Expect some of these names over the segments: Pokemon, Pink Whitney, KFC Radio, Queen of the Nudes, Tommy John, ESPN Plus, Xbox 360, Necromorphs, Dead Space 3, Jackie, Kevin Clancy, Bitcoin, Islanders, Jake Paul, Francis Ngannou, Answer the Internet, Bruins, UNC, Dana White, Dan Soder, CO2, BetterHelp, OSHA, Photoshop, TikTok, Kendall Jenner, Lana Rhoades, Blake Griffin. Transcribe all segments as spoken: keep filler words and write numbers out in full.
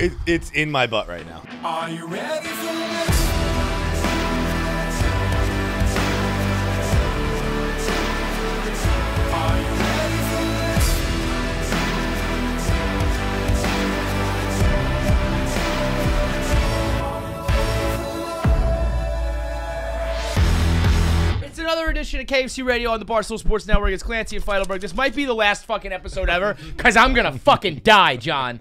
it, it's in my butt right now. Are you ready for this? Are you ready for this? It's another edition of K F C Radio on the Barstool Sports Network. It's Clancy and Feidelberg. This might be the last fucking episode ever, because I'm going to fucking die, John.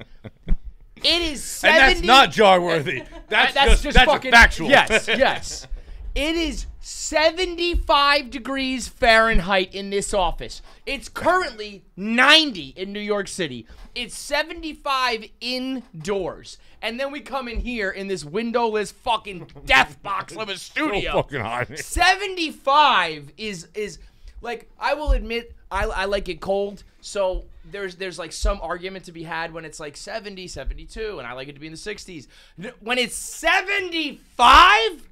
It is seventy. And that's not jar-worthy. That's, that's just, just that's fucking factual. Yes, yes. It is seventy-five degrees Fahrenheit in this office. It's currently ninety in New York City. It's seventy-five indoors. And then we come in here in this windowless fucking death box of a studio. So fucking hot. seventy-five is, is like, I will admit, I, I like it cold, so there's there's like some argument to be had when it's like seventy, seventy-two, and I like it to be in the sixties. When it's seventy-five,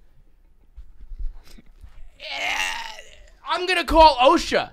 I'm gonna call OSHA.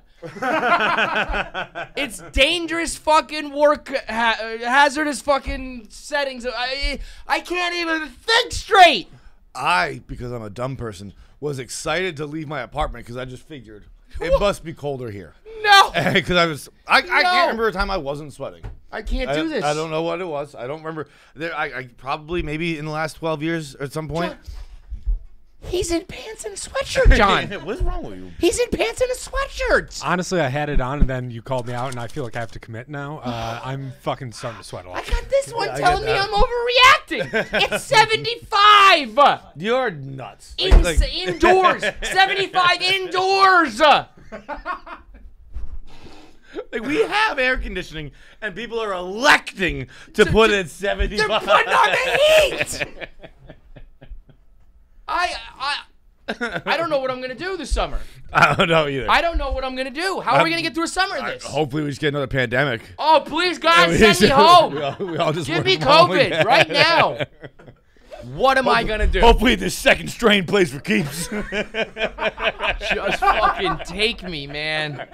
It's dangerous fucking work, ha hazardous fucking settings. I, I can't even think straight. I, because I'm a dumb person, was excited to leave my apartment because I just figured it must be colder here. No, because I was. I, I no. can't remember a time I wasn't sweating. I can't I, do this. I don't know what it was. I don't remember. There, I, I probably maybe in the last twelve years at some point. John, he's in pants and a sweatshirt, John. What's wrong with you? He's in pants and a sweatshirt. Honestly, I had it on, and then you called me out, and I feel like I have to commit now. Uh, I'm fucking starting to sweat a lot. I got this one yeah, telling me I'm overreacting. It's seventy-five. You're nuts. Like, in, like, indoors, seventy-five indoors. Like, we have air conditioning, and people are electing to, to put to, in seventy-five. They're putting on the heat. I I I don't know what I'm gonna do this summer. I don't know either. I don't know what I'm gonna do. How I'm, are we gonna get through a summer of this? I, hopefully, we just get another pandemic. Oh, please, God, we send just, me home. We all, we all just give me COVID right now. What am hopefully, I gonna do? Hopefully, this second strain plays for keeps. Just fucking take me, man.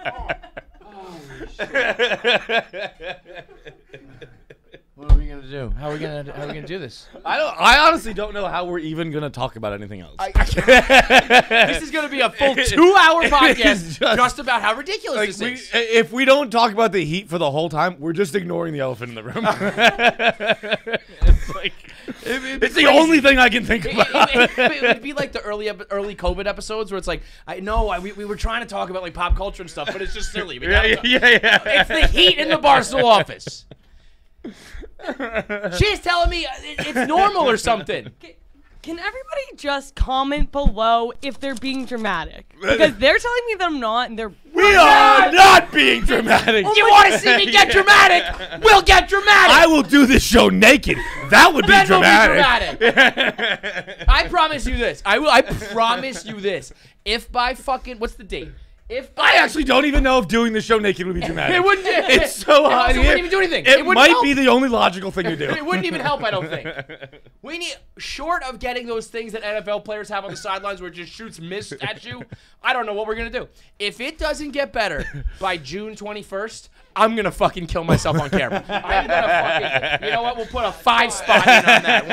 What are we gonna do? How are we gonna how are we gonna do this? I don't. I honestly don't know how we're even gonna talk about anything else. I, I, this is gonna be a full two-hour podcast just, just about how ridiculous like this we, is. If we don't talk about the heat for the whole time, we're just ignoring the elephant in the room. It's like it, it's, it's the only thing I can think it, about. It, it, it, it would be like the early early COVID episodes where it's like, I know I, we, we were trying to talk about like pop culture and stuff, but it's just silly. Yeah, yeah, yeah, yeah. It's the heat in the Barstool office. She's telling me it's normal or something. Can everybody just comment below if they're being dramatic? Because they're telling me that I'm not, and they're we dramatic. Are not being dramatic. Oh, you want to see me get dramatic? We'll get dramatic. I will do this show naked. That would be dramatic. Be dramatic. I promise you this. I will. I promise you this. If by fucking what's the date? If I actually don't even know if doing the show naked would be dramatic. It wouldn't. It's so hot. It wouldn't even do anything. It, it might help. Be the only logical thing to do. It wouldn't even help, I don't think. We need, short of getting those things that N F L players have on the sidelines where it just shoots mist at you, I don't know what we're going to do. If it doesn't get better by June twenty-first, I'm going to fucking kill myself on camera. I'm going to fucking, you know what? We'll put a five spot in on that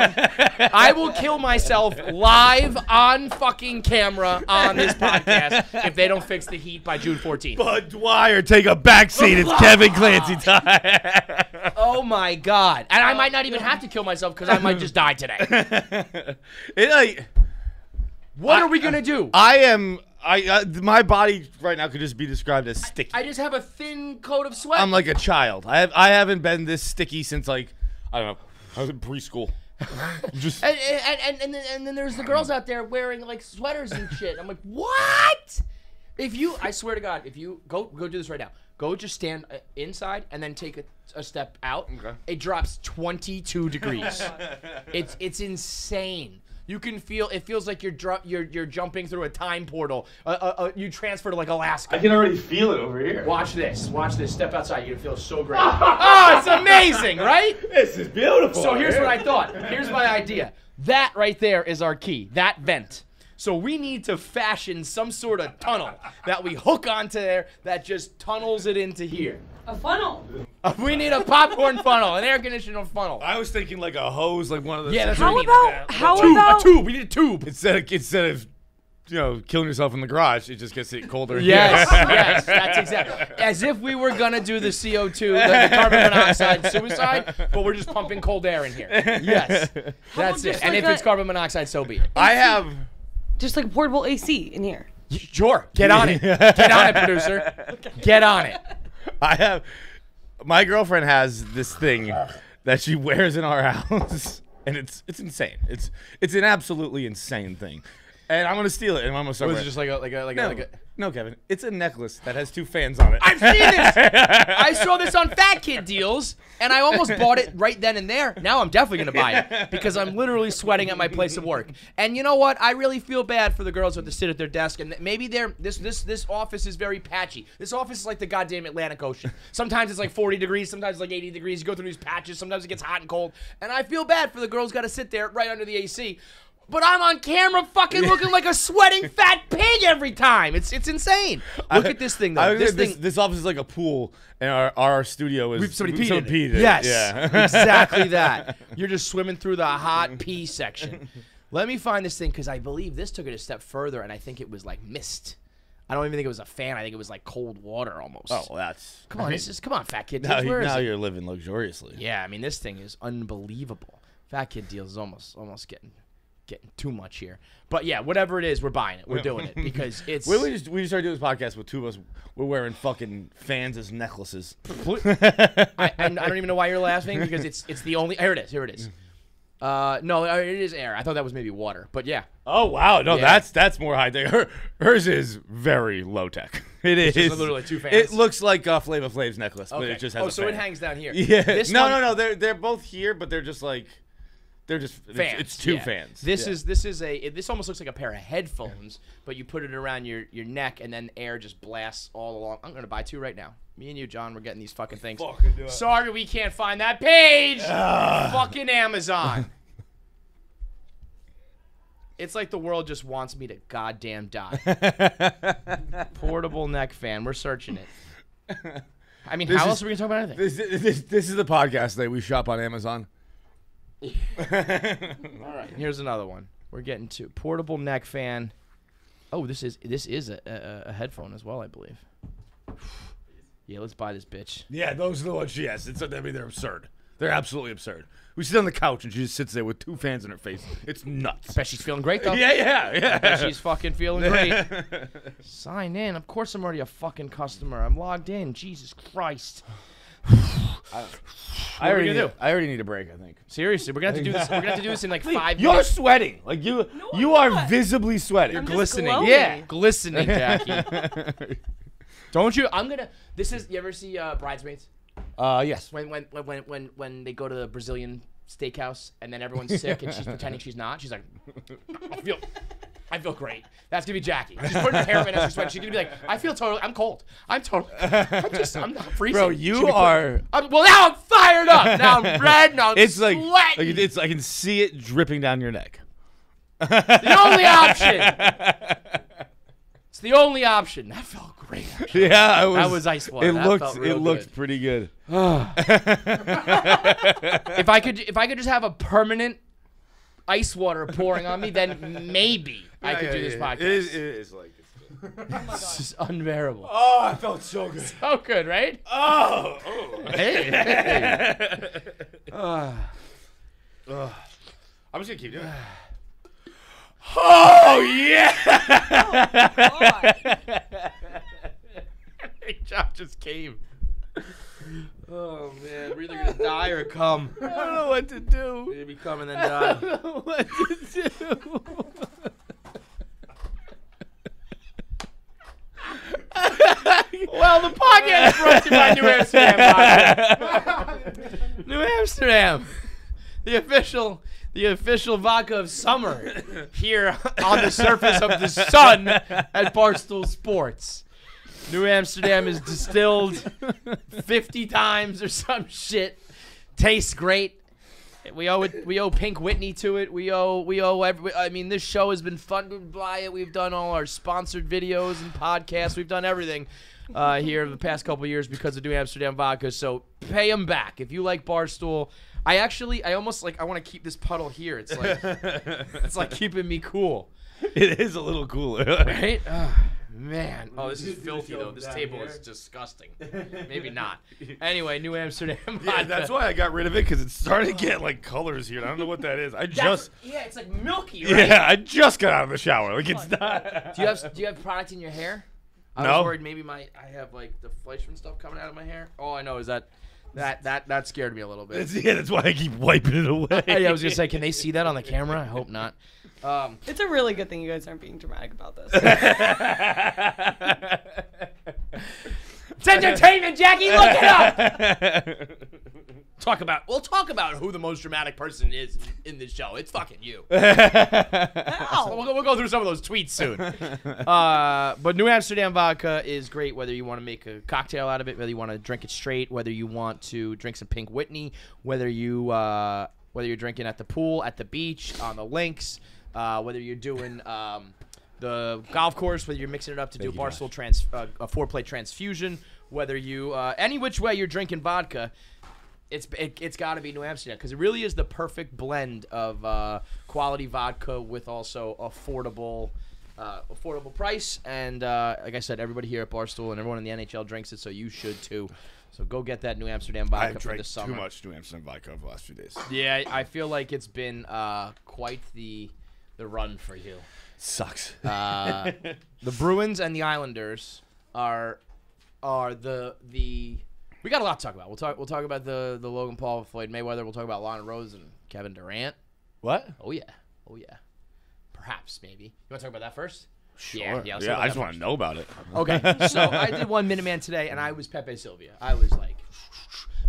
one. I will kill myself live on fucking camera on this podcast if they don't fix the heat by June fourteenth. Bud Dwyer, take a backseat. It's Kevin Clancy time. Oh, my God. And I might not even have to kill myself because I might just die today. It, like, what I, are we going to do? I am... I, uh, my body right now could just be described as sticky. I, I just have a thin coat of sweat. I'm like a child. I have I haven't been this sticky since like I don't know. I was in preschool. Just and, and, and, and, then, and then there's the girls out there wearing like sweaters and shit. I'm like, what? If you, I swear to God, if you go go do this right now. Go just stand inside and then take a, a step out. Okay. It drops twenty-two degrees. It's it's insane. You can feel it feels like you're dr you're you're jumping through a time portal. Uh, uh, uh, you transfer to like Alaska. I can already feel it over here. Watch this. Watch this. Step outside. You're gonna feel so great. Oh, it's amazing, right? This is beautiful. So here's what I thought. Here's my idea. That right there is our key. That vent. So we need to fashion some sort of tunnel that we hook onto there that just tunnels it into here. A funnel. We need a popcorn funnel, an air conditioner funnel. I was thinking like a hose, like one of those. Yeah, that's how about how tube, about a tube? We need a tube instead of instead of you know killing yourself in the garage. It just gets it colder. Yes, yes, that's exactly. As if we were gonna do the C O two, like the carbon monoxide suicide, but we're just pumping cold air in here. Yes, that's it. Like and if a, it's carbon monoxide, so be it. I have just like a portable A C in here. Sure, get on it. Get on it, producer. Get on it. I have. My girlfriend has this thing that she wears in our house, and it's it's insane. It's it's an absolutely insane thing, and I'm gonna steal it. And I'm gonna start. Was it just like a, like a, like, no, a, like a no, Kevin? It's a necklace that has two fans on it. I've seen this. I saw this on Fat Kid Deals, and I almost bought it right then and there. Now I'm definitely gonna buy it because I'm literally sweating at my place of work. And you know what? I really feel bad for the girls who have to sit at their desk, and maybe they're this this this office is very patchy. This office is like the goddamn Atlantic Ocean. Sometimes it's like forty degrees, sometimes it's like eighty degrees. You go through these patches. Sometimes it gets hot and cold. And I feel bad for the girls who got to sit there right under the A C. But I'm on camera fucking looking like a sweating fat pig every time. It's it's insane. Look I, at this thing, though. This, this, thing, this office is like a pool, and our, our studio is... We've somebody peed in it. it. Yes, yeah. Exactly that. You're just swimming through the hot pee section. Let me find this thing, because I believe this took it a step further, and I think it was like mist. I don't even think it was a fan. I think it was like cold water almost. Oh, well, that's... Come on, I mean, this is, come on, Fat Kid. Now, Where now is you're it? living luxuriously. Yeah, I mean, this thing is unbelievable. Fat Kid Deals is almost, almost getting... Getting too much here, but yeah, whatever it is, we're buying it. We're doing it because it's. We just we just started doing this podcast with two of us. We're wearing fucking fans as necklaces. I, I, I don't even know why you're laughing because it's it's the only. Here it is. Here it is. Uh, no, it is air. I thought that was maybe water, but yeah. Oh wow, no, yeah. that's that's more high tech. Her, hers is very low tech. It is just literally two fans. It looks like uh, Flava Flav's necklace, okay. but it just has. Oh, a so fan. It hangs down here. Yeah. This no, one, no, no. They're they're both here, but they're just like. They're just fans. It's, it's two yeah. fans. This yeah. is this is a it, this almost looks like a pair of headphones, yeah. but you put it around your your neck and then air just blasts all along. I'm gonna buy two right now. Me and you, John, we're getting these fucking things. Fucking Sorry, we can't find that page. Uh. Fucking Amazon. It's like the world just wants me to goddamn die. Portable neck fan. We're searching it. I mean, this how is, else are we gonna talk about anything? This, this, this is the podcast that we shop on Amazon. All right, here's another one. We're getting to portable neck fan. Oh, this is this is a, a, a headphone as well, I believe. Yeah, let's buy this bitch. Yeah, those are the ones she has. It's I mean, they're absurd. They're absolutely absurd. We sit on the couch and she just sits there with two fans in her face. It's nuts. I bet she's feeling great though. Yeah, yeah, yeah. I bet she's fucking feeling great. Sign in. Of course, I'm already a fucking customer. I'm logged in. Jesus Christ. I, I already need, do? I already need a break. I think seriously, we're gonna have to do this. We're gonna have to do this in like five. You're minutes. sweating, like you. No, you I'm are not. visibly sweating. I'm You're glistening. Glowing. Yeah, glistening, Jackie. Don't you? I'm gonna. This is. You ever see uh, Bridesmaids? Uh, yes. When when when when when they go to the Brazilian steakhouse and then everyone's sick and she's pretending she's not. She's like, I feel. I feel great. That's gonna be Jackie. She's putting her hair in her sweat. She's gonna be like, I feel totally. I'm cold. I'm totally. I'm just. I'm not freezing. Bro, you are. I'm, well, now I'm fired up. Now I'm red. Now I'm it's sweating. Like, like it's. I can see it dripping down your neck. The only option. It's the only option. That felt great. Actually. Yeah, it was, that was ice water. It that looked. It looked good. pretty good. If I could, if I could just have a permanent. Ice water pouring on me, then maybe yeah, I could yeah, do this yeah. podcast. It is, it is like this. Oh my God. This is unbearable. Oh, I felt so good. So good, right? Oh, oh. Hey. hey. uh. Uh. I'm just gonna keep doing it. Oh yeah! Oh, God. Hey, John just came. Oh man, we're either gonna die or come. I don't know what to do. We're gonna be come and then die. I don't know what to do. Well, the podcast is brought to you by New Amsterdam Vodka. New Amsterdam, the official, the official vodka of summer here on the surface of the sun at Barstool Sports. New Amsterdam is distilled fifty times or some shit. Tastes great. We owe it. We owe Pink Whitney to it. We owe. We owe. Every, I mean, this show has been funded by it. We've done all our sponsored videos and podcasts. We've done everything uh, here in the past couple of years because of New Amsterdam Vodka. So pay them back if you like Barstool. I actually, I almost like. I want to keep this puddle here. It's like, it's like keeping me cool. It is a little cooler, right? Oh, man. Oh, this is filthy though. This table is disgusting. Maybe not. Anyway, New Amsterdam. Yeah, that's why I got rid of it because it started to get like colors here. I don't know what that is. I just. Yeah, it's like milky. Right? Yeah, I just got out of the shower. Like it's not. Do you have Do you have product in your hair? I no. I was worried maybe my I have like the Fleischmann stuff coming out of my hair. All I know is that. That that that scared me a little bit. It's, yeah, that's why I keep wiping it away. I was gonna say, can they see that on the camera? I hope not. Um, it's a really good thing you guys aren't being dramatic about this. It's entertainment, Jackie. Look it up. Talk about. We'll talk about who the most dramatic person is in this show. It's fucking you. Ow. We'll, go, we'll go through some of those tweets soon. Uh, but New Amsterdam Vodka is great, whether you want to make a cocktail out of it, whether you want to drink it straight, whether you want to drink some Pink Whitney, whether you uh, whether you're drinking at the pool, at the beach, on the links, uh, whether you're doing. Um, The golf course, whether you're mixing it up to Thank do a Barstool trans, uh, a four-play transfusion, whether you uh, any which way you're drinking vodka, it's it, it's got to be New Amsterdam because it really is the perfect blend of uh, quality vodka with also affordable uh, affordable price. And uh, like I said, everybody here at Barstool and everyone in the N H L drinks it, so you should too. So go get that New Amsterdam vodka I've for the summer. Too much New Amsterdam vodka over the last few days. Yeah, I feel like it's been uh, quite the the run for you. Sucks. uh, the Bruins and the Islanders are are the the we got a lot to talk about. We'll talk we'll talk about the the Logan Paul, Floyd Mayweather. We'll talk about Lana Rhoades and Kevin Durant. What? Oh yeah, oh yeah. Perhaps maybe you want to talk about that first. Sure. Yeah, yeah, yeah I just want to know about it. Okay, so I did one Minuteman today, and I was Pepe Sylvia. I was like.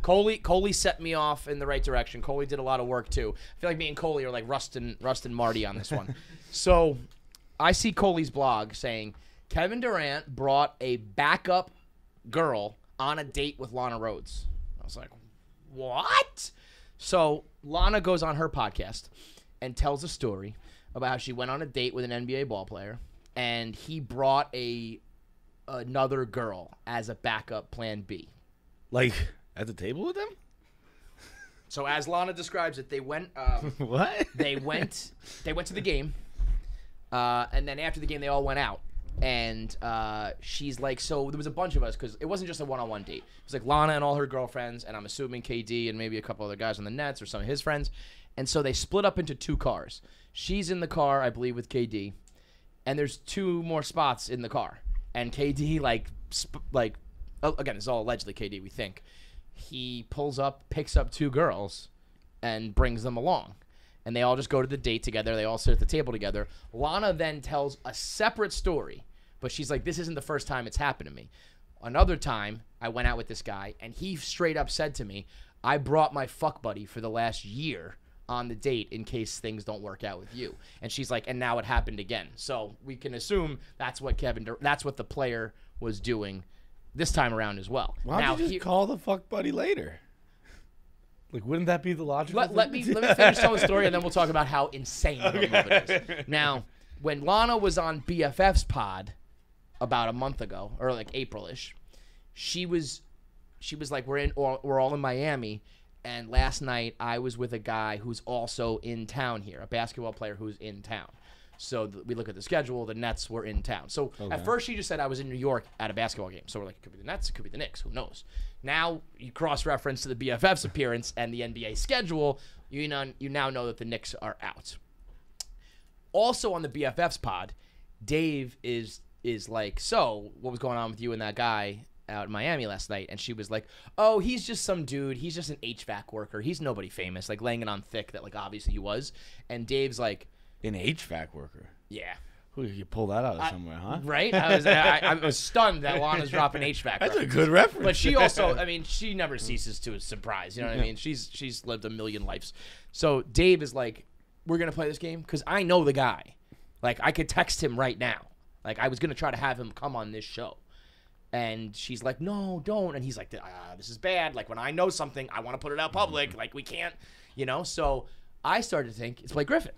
Coley, Coley set me off in the right direction. Coley did a lot of work, too. I feel like me and Coley are like Rust and, Rust and Marty on this one. So I see Coley's blog saying, Kevin Durant brought a backup girl on a date with Lana Rhoades. I was like, what? So Lana goes on her podcast and tells a story about how she went on a date with an N B A ballplayer, and he brought a another girl as a backup plan B. Like... At the table with them? So as Lana describes it, they went. Um, what? They went. They went to the game, uh, and then after the game, they all went out. And uh, she's like, so there was a bunch of us because it wasn't just a one-on-one date. It was like Lana and all her girlfriends, and I'm assuming K D and maybe a couple other guys on the Nets or some of his friends. And so they split up into two cars. She's in the car, I believe, with K D, and there's two more spots in the car. And K D like, sp like, oh, again, it's all allegedly K D. We think. He pulls up, picks up two girls, and brings them along. And they all just go to the date together. They all sit at the table together. Lana then tells a separate story, but she's like, this isn't the first time it's happened to me. Another time, I went out with this guy, and he straight up said to me, I brought my fuck buddy for the last year on the date in case things don't work out with you. And she's like, and now it happened again. So we can assume that's what Kevin Durant, that's what the player was doing this time around as well. Why don't you just call the fuck buddy later? Like, wouldn't that be the logical let, thing? Let me, let me finish telling the story, and then we'll talk about how insane okay. her love it is. Now, when Lana was on B F F's pod about a month ago, or like April-ish, she was, she was like, we're, in, we're all in Miami, and last night I was with a guy who's also in town here, a basketball player who's in town. So we look at the schedule. The Nets were in town. So okay. at first she just said I was in New York at a basketball game. So we're like, it could be the Nets, it could be the Knicks. Who knows? Now you cross-reference to the B F F's appearance and the N B A schedule. You know, you now know that the Knicks are out. Also on the B F F's pod, Dave is is like, so what was going on with you and that guy out in Miami last night? And she was like, oh, he's just some dude. He's just an H V A C worker. He's nobody famous. Like laying it on thick that like obviously he was. And Dave's like. An H V A C worker. Yeah. Who you pull that out of somewhere, I, huh? Right? I was I, I was stunned that Lana's dropping H V A C. That's reference. A good reference. But she also, I mean, she never ceases to surprise. You know what yeah. I mean? She's she's lived a million lives. So Dave is like, we're gonna play this game because I know the guy. Like I could text him right now. Like I was gonna try to have him come on this show. And she's like, no, don't. And he's like, ah, this is bad. Like when I know something, I want to put it out public. Like we can't. You know, so I started to think it's Blake Griffin.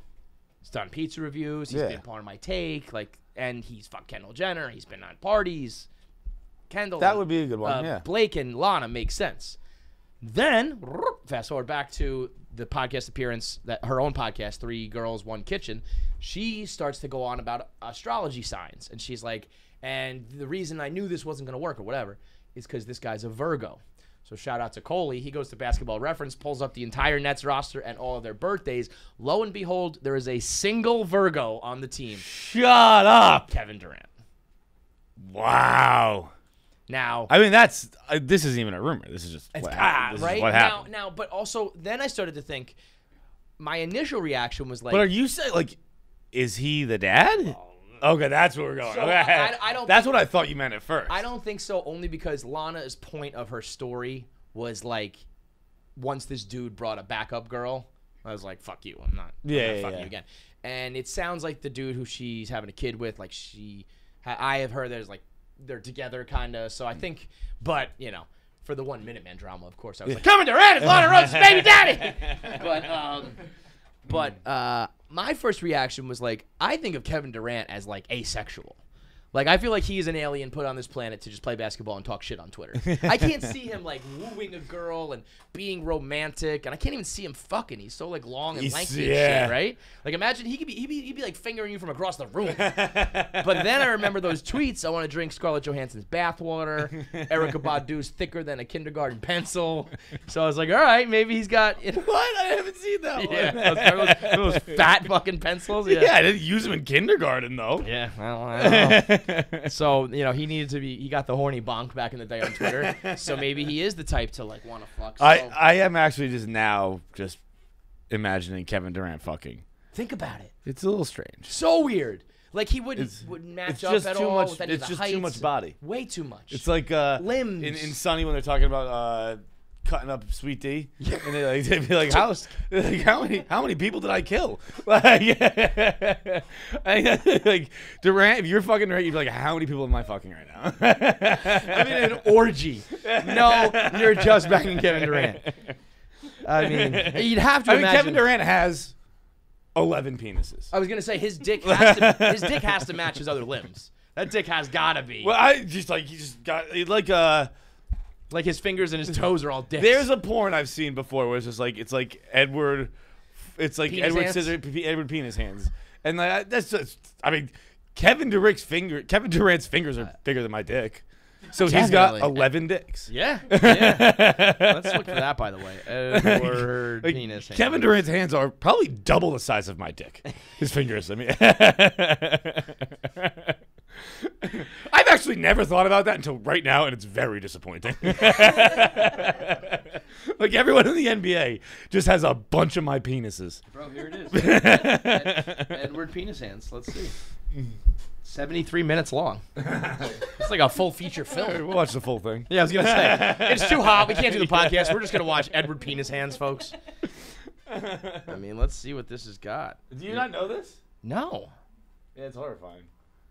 He's done pizza reviews. He's yeah. been part of my take. Like, and he's fucked Kendall Jenner. He's been on parties. Kendall. That would be a good one. Uh, yeah. Blake and Lana make sense. Then fast forward back to the podcast appearance, that her own podcast, Three Girls, One Kitchen. She starts to go on about astrology signs, and she's like, and the reason I knew this wasn't going to work or whatever is because this guy's a Virgo. So shout out to Coley. He goes to Basketball Reference, pulls up the entire Nets roster and all of their birthdays. Lo and behold, there is a single Virgo on the team. Shut up. Kevin Durant. Wow. Now, I mean, that's uh, this isn't even a rumor. This is just what happened. Ah, right? What happened. Now, now, but also, then I started to think. My initial reaction was like, "But are you saying like, is he the dad?" Oh, okay, that's where we're going. So okay. I, I don't. That's think, what I thought you meant at first. I don't think so. Only because Lana's point of her story was like, once this dude brought a backup girl, I was like, "Fuck you, I'm not. Yeah, I'm not yeah fucking yeah. you again." And it sounds like the dude who she's having a kid with, like she, I have heard there's like. They're together, kind of. So I think, but you know, for the one minute man drama, of course, I was like, "Coming to Red, Lana Rhoades, baby daddy." But, um, but uh, my first reaction was like, I think of Kevin Durant as like asexual. Like I feel like he is an alien put on this planet to just play basketball and talk shit on Twitter. I can't see him like wooing a girl and being romantic, and I can't even see him fucking. He's so like long and He's, lanky, yeah. and shit, right? Like imagine he could be, he'd be, he'd be like fingering you from across the room. But then I remember those tweets. I want to drink Scarlett Johansson's bathwater. Erykah Badu's thicker than a kindergarten pencil. So I was like, all right, maybe he's got. You know, what? I haven't seen that yeah, one. Yeah, those, those fat fucking pencils. Yeah. yeah, I didn't use them in kindergarten though. Yeah, well, I don't know. So, you know, he needed to be, he got the horny bonk back in the day on Twitter. So maybe he is the type to, like, want to fuck. So. I, I am actually just now just imagining Kevin Durant fucking. Think about it. It's a little strange. So weird. Like, he wouldn't, it's, wouldn't match up at all. Much, it's just heights, too much body. Way too much. It's like uh, limbs. In, in Sunny when they're talking about uh, cutting up Sweet D. Yeah. And they, like, they'd be like, how, like how, many, how many people did I kill? Like, like Durant, if you're fucking right, you'd be like, how many people am I fucking right now? I mean, an orgy. No, you're just banging Kevin Durant. I mean, you'd have to I imagine. Mean, Kevin Durant has eleven penises. I was going to say his dick has to, his dick has to match his other limbs. That dick has got to be. Well, I just like, he just got, like, uh, like his fingers and his toes are all dicks. There's a porn I've seen before where it's just like it's like Edward, it's like penis Edward Scissorhands, Edward Penishands, and like, that's just. I mean, Kevin Durant's finger, Kevin Durant's fingers are bigger than my dick, so definitely. He's got eleven dicks. Yeah, yeah. Let's look for that, by the way. Edward like, Penishands. Kevin Durant's hands are probably double the size of my dick. His fingers. I mean. I've actually never thought about that until right now, and it's very disappointing. Like, everyone in the N B A just has a bunch of my penises. Bro, here it is. Edward Penishands. Let's see. seventy-three minutes long. It's like a full feature film. We'll watch the full thing. Yeah, I was going to say. It's too hot. We can't do the podcast. We're just going to watch Edward Penishands, folks. I mean, let's see what this has got. Do you not know this? No. Yeah, it's horrifying.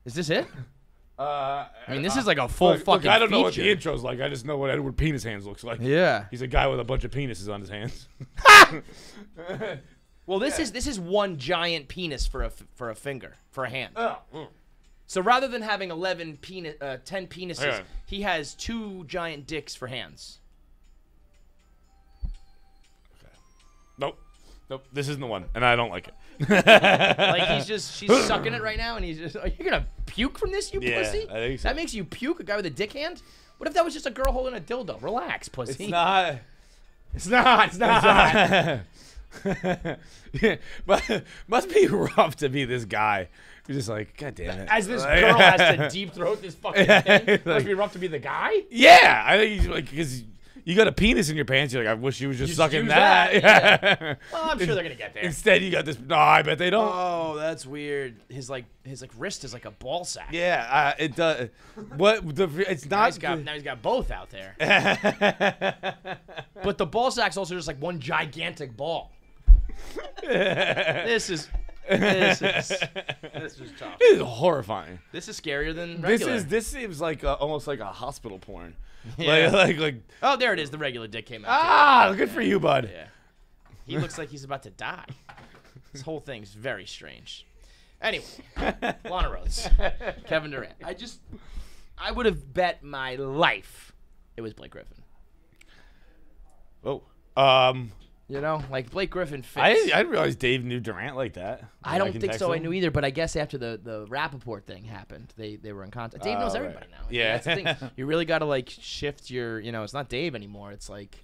Is this it? Uh, I mean, this uh, is like a full look, fucking look, I don't feature. Know what the intro's like. I just know what Edward Penishands looks like. Yeah. He's a guy with a bunch of penises on his hands. Well, this yeah. is this is one giant penis for a, for a finger, for a hand. Oh. Mm. So rather than having eleven penis, uh, ten penises, okay. He has two giant dicks for hands. Okay. Nope. Nope, this isn't the one, and I don't like it. Like he's just, she's sucking it right now, and he's just, are you gonna puke from this, you yeah, pussy? I think so. That makes you puke, a guy with a dick hand? What if that was just a girl holding a dildo? Relax, pussy. It's not. It's not. It's not. It's not. But must be rough to be this guy. You're just like, God damn it. As this like, girl has to deep throat this fucking thing, like, must be rough to be the guy? Yeah, I think he's like, because. You got a penis in your pants. You're like, I wish you was just you sucking that. that. Yeah. Yeah. Well, I'm sure they're gonna get there. Instead, you got this. No, I bet they don't. Oh, that's weird. His like, his like wrist is like a ball sack. Yeah, uh, it does. Uh, what the? It's not. Now he's got, now he's got both out there. But the ball sack's also just like one gigantic ball. This is. This is this is tough. This is horrifying. This is scarier than regular. This is this seems like a, almost like a hospital porn. Yeah. Like, like like. Oh, there it is. The regular dick came out. Ah, too. Good for you, bud. Yeah. He looks like he's about to die. This whole thing's very strange. Anyway, Lana Rhoades, Kevin Durant. I just, I would have bet my life it was Blake Griffin. Oh, um, you know, like Blake Griffin fits. I didn't realize Dave knew Durant like that. I don't think so. Him. I knew either, but I guess after the the Rappaport thing happened, they they were in contact. Dave uh, knows everybody right. now. Yeah, I mean, that's the thing. You really got to like shift your, you know, it's not Dave anymore. It's like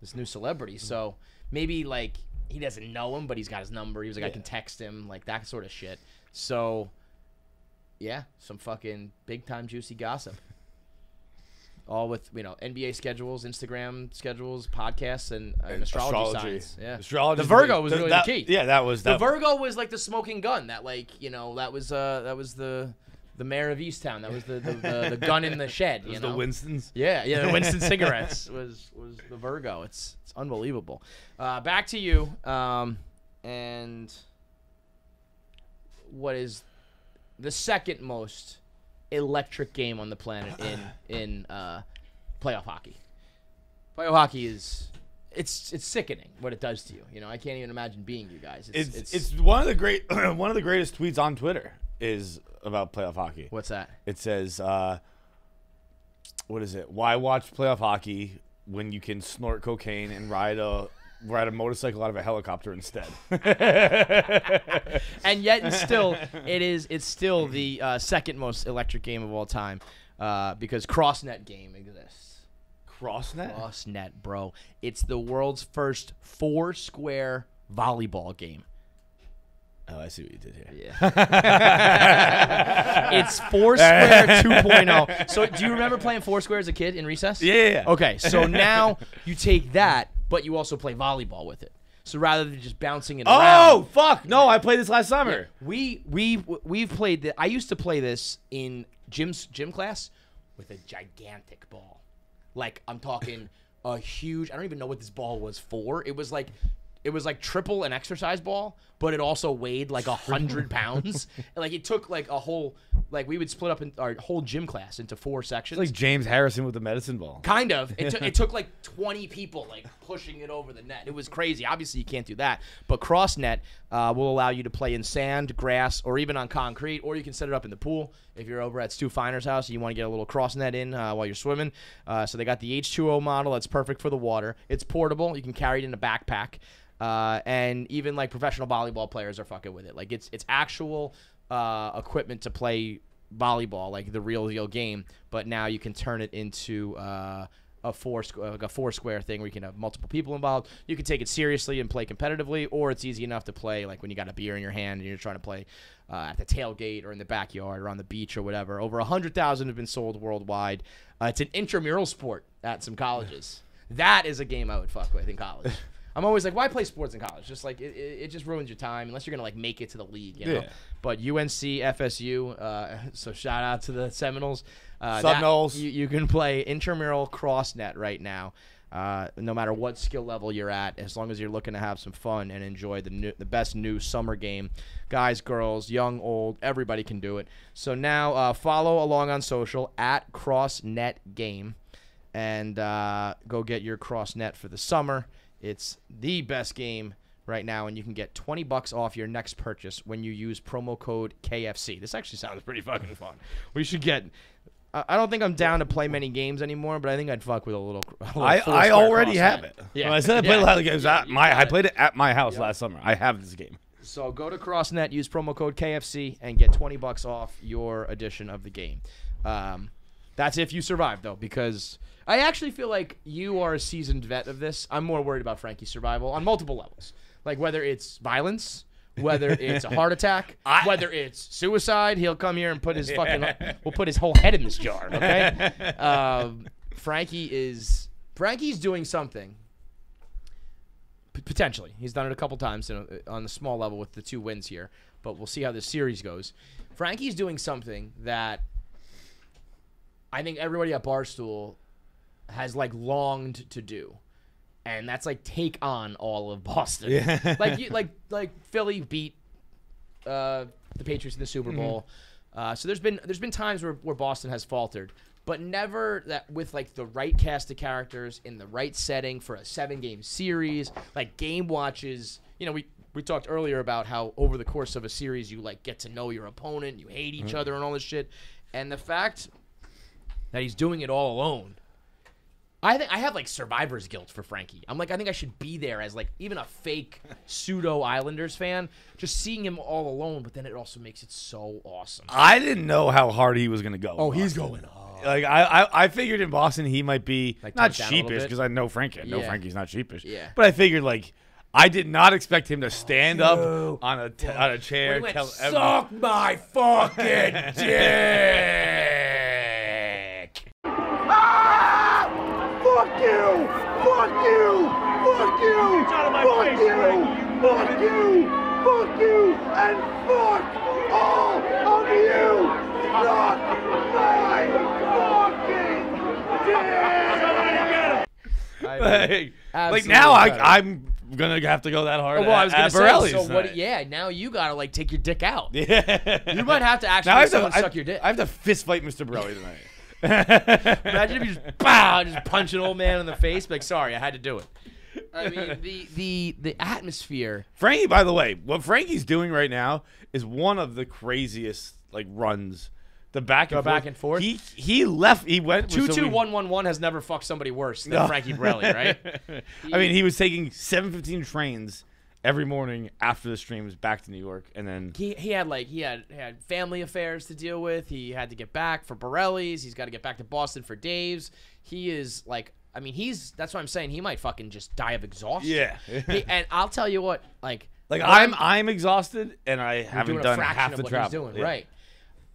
this new celebrity. So maybe like. He doesn't know him, but he's got his number. He was like, yeah. I can text him, like that sort of shit. So, yeah, some fucking big-time juicy gossip. All with, you know, N B A schedules, Instagram schedules, podcasts, and, and, and astrology, astrology signs. Yeah. Astrology. The Virgo was the, really that, the key. Yeah, that was. That the Virgo was. was like the smoking gun. That, like, you know, that was uh, that was the the mayor of Easttown. That was the the, the, the gun in the shed. You was know? The Winston's. Yeah, yeah, the Winston cigarettes was was the Virgo. It's it's unbelievable. Uh, back to you. Um, and what is the second most electric game on the planet in in uh, playoff hockey? Playoff hockey is it's it's sickening what it does to you. You know, I can't even imagine being you guys. It's it's, it's, it's one of the great one of the greatest tweets on Twitter. Is about playoff hockey. What's that? It says, uh, what is it? Why watch playoff hockey when you can snort cocaine and ride a ride a motorcycle out of a helicopter instead? And yet, and still, it is it's still the uh, second most electric game of all time uh, because CrossNet game exists. CrossNet? CrossNet, bro. It's the world's first four-square volleyball game. Oh, I see what you did here. Yeah. It's Foursquare two point oh. So do you remember playing Foursquare as a kid in recess? Yeah, yeah, yeah. Okay, so now you take that, but you also play volleyball with it. So rather than just bouncing it oh, around. Oh, fuck. No, I played this last summer. Yeah, we, we, we've played this. I used to play this in gym's, gym class with a gigantic ball. Like, I'm talking a huge – I don't even know what this ball was for. It was like – It was like triple an exercise ball, but it also weighed like a hundred pounds. And like it took like a whole, like we would split up in our whole gym class into four sections. It's like James Harrison with the medicine ball. Kind of. It, it took like twenty people like pushing it over the net. It was crazy. Obviously, you can't do that. But CrossNet uh, will allow you to play in sand, grass, or even on concrete, or you can set it up in the pool. If you're over at Stu Finer's house and you want to get a little CrossNet in uh, while you're swimming. Uh, so they got the H two O model. That's perfect for the water. It's portable. You can carry it in a backpack. Uh, and even like professional volleyball players are fucking with it. Like it's it's actual uh, equipment to play volleyball, like the real deal game. But now you can turn it into uh, a four like a four square thing where you can have multiple people involved. You can take it seriously and play competitively, or it's easy enough to play like when you got a beer in your hand and you're trying to play uh, at the tailgate or in the backyard or on the beach or whatever. Over a hundred thousand have been sold worldwide. Uh, it's an intramural sport at some colleges. That is a game I would fuck with in college. I'm always like, why play sports in college? Just like it, it just ruins your time unless you're gonna like make it to the league, you know. Yeah. But U N C, F S U, uh, so shout out to the Seminoles. Uh, Seminoles. That, you, you can play intramural CrossNet right now, uh, no matter what skill level you're at, as long as you're looking to have some fun and enjoy the new, the best new summer game. Guys, girls, young, old, everybody can do it. So now uh, follow along on social at CrossNet Game, and uh, go get your CrossNet for the summer. It's the best game right now, and you can get twenty bucks off your next purchase when you use promo code K F C. This actually sounds pretty fucking fun. We should get – I don't think I'm down to play many games anymore, but I think I'd fuck with a little, a little – I, I already have it. Yeah. Well, I said I played yeah. a lot of games. Yeah, at my, I played it at my house yep. last summer. I have this game. So go to CrossNet, use promo code K F C, and get twenty bucks off your edition of the game. Um, that's if you survive, though, because – I actually feel like you are a seasoned vet of this. I'm more worried about Frankie's survival on multiple levels. Like whether it's violence, whether it's a heart attack, I, whether it's suicide. He'll come here and put his fucking yeah. – we'll put his whole head in this jar, okay? um, Frankie is – Frankie's doing something. P potentially. He's done it a couple times in a, on the small level with the two wins here. But we'll see how this series goes. Frankie's doing something that I think everybody at Barstool – has like longed to do, and that's like take on all of Boston. Yeah. Like you, like like Philly beat uh, the Patriots in the Super Bowl. Mm-hmm. Uh, so there's been there's been times where, where Boston has faltered, but never that with like the right cast of characters in the right setting for a seven game series, like game watches. You know, we we talked earlier about how over the course of a series you like get to know your opponent, you hate each other and all this shit, and the fact that he's doing it all alone. I think I have like survivor's guilt for Frankie. I'm like, I think I should be there as like even a fake pseudo Islanders fan, just seeing him all alone. But then it also makes it so awesome. I didn't know how hard he was gonna go. Oh, he's going hard. Like I, I, I figured in Boston he might be like, not sheepish because I know Frankie. I know yeah. Frankie's not sheepish. Yeah. But I figured like. I did not expect him to stand oh, up on a t on a chair. We went, tell Suck my fucking dick! Ah! Fuck you! Fuck you! Fuck you! It's out of my fuck face, you! Frank. Fuck you! Fuck you! And fuck all of you! Suck my fucking dick! Like, like now I, I'm. Gonna have to go that hard. Oh, well, I was gonna say, so what, yeah, now you gotta like take your dick out. Yeah, you might have to actually have to, suck I, your dick. I have to fist fight Mister Borrelli tonight. Imagine if you just pow, just punch an old man in the face. Like, sorry, I had to do it. I mean, the the the atmosphere. Frankie, by the way, what Frankie's doing right now is one of the craziest like runs. The back and, the forth. back and forth. He he left. He went two two one one one has never fucked somebody worse than no. Frankie Borrelli, right? He, I mean, he was taking seven fifteen trains every morning after the streams back to New York, and then he he had like he had he had family affairs to deal with. He had to get back for Borrelli's. He's got to get back to Boston for Dave's. He is like, I mean, he's that's what I'm saying. He might fucking just die of exhaustion. Yeah. He, and I'll tell you what, like like I'm I'm, I'm exhausted, and I haven't done half the travel. Yeah. Right.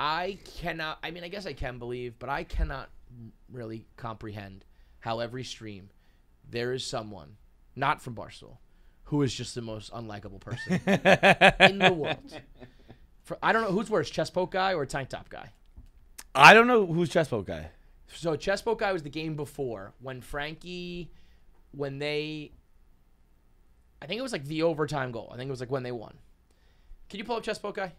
I cannot, I mean, I guess I can believe, but I cannot really comprehend how every stream there is someone, not from Barstool, who is just the most unlikable person in the world. For, I don't know who's worse, chest poke guy or tank top guy? I don't know who's chest poke guy. So chest poke guy was the game before when Frankie, when they, I think it was like the overtime goal. I think it was like when they won. Can you pull up chest poke guy?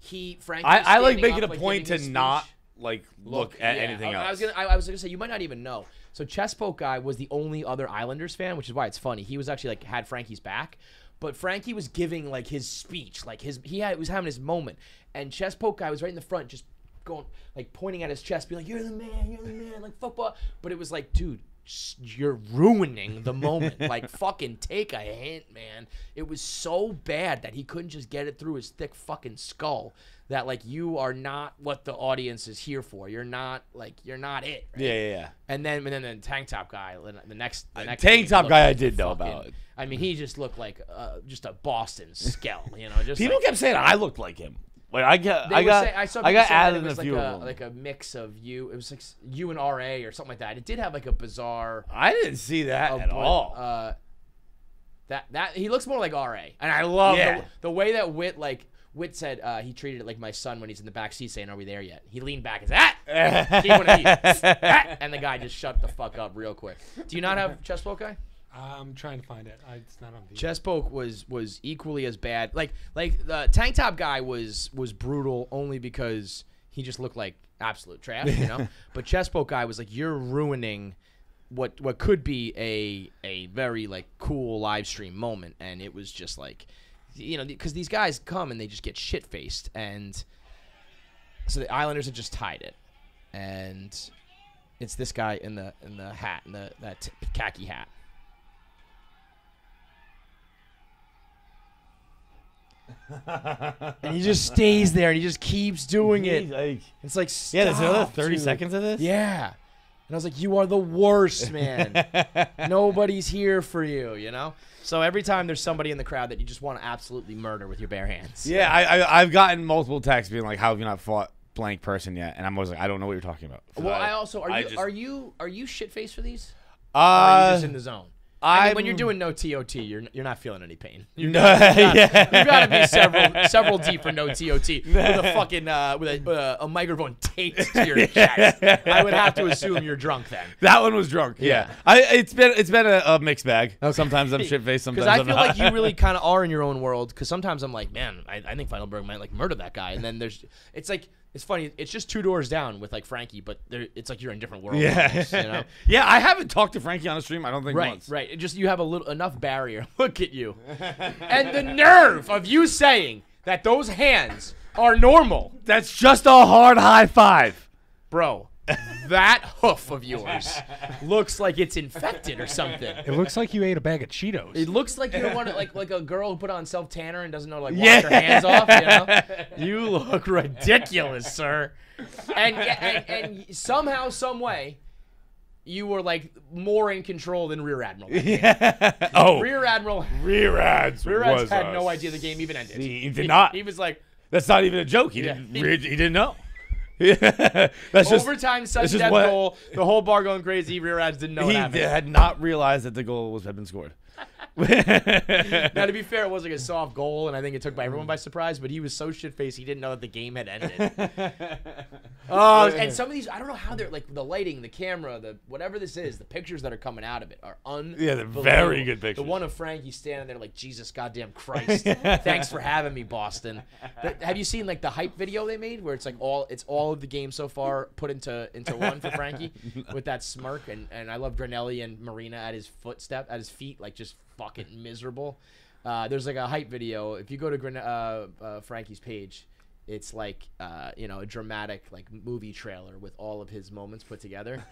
He, Frankie, I, I like making up, a like, point to not like look, look at yeah. anything else. I was gonna, I, I was gonna say you might not even know. So Chesspoke guy was the only other Islanders fan, which is why it's funny. He was actually like had Frankie's back, but Frankie was giving like his speech, like his he had, was having his moment, and Chesspoke guy was right in the front, just going like pointing at his chest, be like, "You're the man, you're the man," like football. But it was like, dude, you're ruining the moment. Like, fucking take a hint, man. It was so bad that he couldn't just get it through his thick fucking skull that, like, you are not what the audience is here for. You're not, like, you're not it. Right? Yeah, yeah, yeah. And then, and then the tank top guy, the next, the next tank top guy, like I did know fucking, about. I mean, he just looked like uh, just a Boston skell, you know. Just people like, kept saying I looked like him. Like I got, I got, say, I, saw I got added in a few like of a, them. Like a mix of you, it was like you and R A or something like that. It did have like a bizarre. I didn't see that uh, at but, all. Uh, that that he looks more like R A, and I love yeah. the, the way that Whit like Whit said uh, he treated it like my son when he's in the back seat saying, "Are we there yet?" He leaned back and said, "Ah!" he went, he, ah! And the guy just shut the fuck up real quick. Do you not have Chesspoke guy? I'm trying to find it. I, it's not on video. Chesspoke was was equally as bad. Like like the tank top guy was was brutal only because he just looked like absolute trash, you know. But Chesspoke guy was like, you're ruining what what could be a a very like cool live stream moment, and it was just like, you know, because these guys come and they just get shit faced, and so the Islanders had just tied it, and it's this guy in the in the hat in the that khaki hat. And he just stays there and he just keeps doing it. Like, it's like, stop, yeah, there's another thirty dude. seconds of this. Yeah. And I was like, you are the worst, man. Nobody's here for you, you know? So every time there's somebody in the crowd that you just want to absolutely murder with your bare hands. Yeah, I, I, I've gotten multiple texts being like, how have you not fought blank person yet? And I'm always like, I don't know what you're talking about. Well, I, I also, are, I you, just, are you are you shit-faced for these? Uh, or are you just in the zone? I mean, when you're doing no T O T, you're you're not feeling any pain. You're no, not, yeah. You've got to be several several deep for no T O T with a fucking uh, with a uh, a microphone taped to your chest. I would have to assume you're drunk then. That one was drunk. Yeah, yeah. I it's been it's been a, a mixed bag. Okay. Sometimes I'm shit faced. Sometimes I I'm feel not. Like you really kind of are in your own world. Because sometimes I'm like, man, I, I think Feidelberg might like murder that guy, and then there's it's like. It's funny. It's just two doors down with like Frankie, but it's like you're in different worlds. Yeah, almost, you know? Yeah. I haven't talked to Frankie on the stream. I don't think right, once. Right. It just you have a little enough barrier. Look at you, and the nerve of you saying that those hands are normal. That's just a hard high five, bro. That hoof of yours looks like it's infected or something. It looks like you ate a bag of Cheetos. It looks like you don't want to, like like a girl who put on self tanner and doesn't know to, like wash yeah. her hands off. You know, you look ridiculous, sir. And, and and somehow, some way, you were like more in control than Rear Admiral. Yeah. Oh, Rear Admiral. Rear Ads. Rear Ads had no idea the game even ended. He did not. He, he was like, that's not even a joke. He yeah. didn't. He, he didn't know. Yeah, that's overtime just, sudden death what, goal. The whole bar going crazy. Rear Ads didn't know he what happened. Had not realized that the goal was had been scored. Now to be fair, it was like a soft goal, and I think it took by everyone by surprise. But he was so shit faced, he didn't know that the game had ended. Oh, and some of these, I don't know how they're like the lighting, the camera, the whatever this is, the pictures that are coming out of it are unbelievable. Yeah, they're very good pictures. The one of Frankie standing there like Jesus, goddamn Christ, thanks for having me, Boston. But have you seen like the hype video they made where it's like all it's all of the game so far put into into one for Frankie with that smirk and and I love Granelli and Marina at his footstep at his feet like just. Just fucking miserable. Uh, there's like a hype video. If you go to Gren uh, uh, Frankie's page, it's like uh, you know a dramatic like movie trailer with all of his moments put together.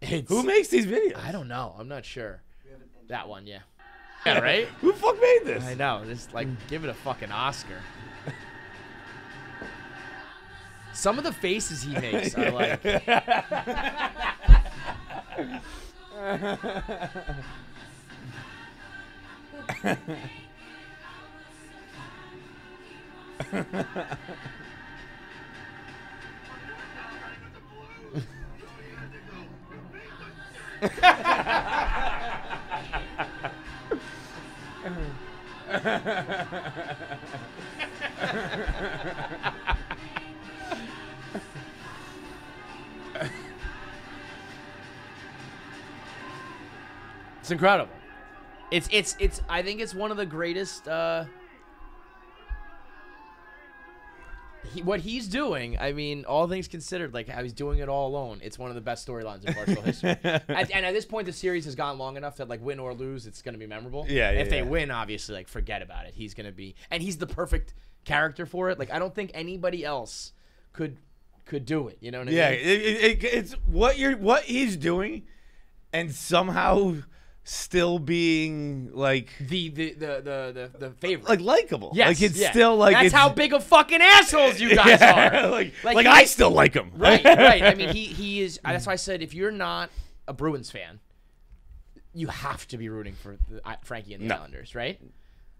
It's, who makes these videos? I don't know. I'm not sure. That one, yeah. Yeah, right. Who the fuck made this? I know. Just like give it a fucking Oscar. Some of the faces he makes are like. It's incredible. It's it's it's. I think it's one of the greatest. Uh, he, what he's doing, I mean, all things considered, like how he's doing it all alone. It's one of the best storylines in Barstool history. At, and at this point, the series has gone long enough that like win or lose, it's going to be memorable. Yeah. yeah if they yeah. win, obviously, like forget about it. He's going to be, and he's the perfect character for it. Like I don't think anybody else could could do it. You know what I yeah, mean? Yeah. It, it, it's what you're what he's doing, and somehow. Still being like the the the the the favorite, like likable. Yes, like it's yeah. still like that's it's, how big of fucking assholes you guys yeah, are. Like like, like I still like him. Right, right. I mean, he he is. That's why I said if you're not a Bruins fan, you have to be rooting for the, uh, Frankie and the no. Islanders, right?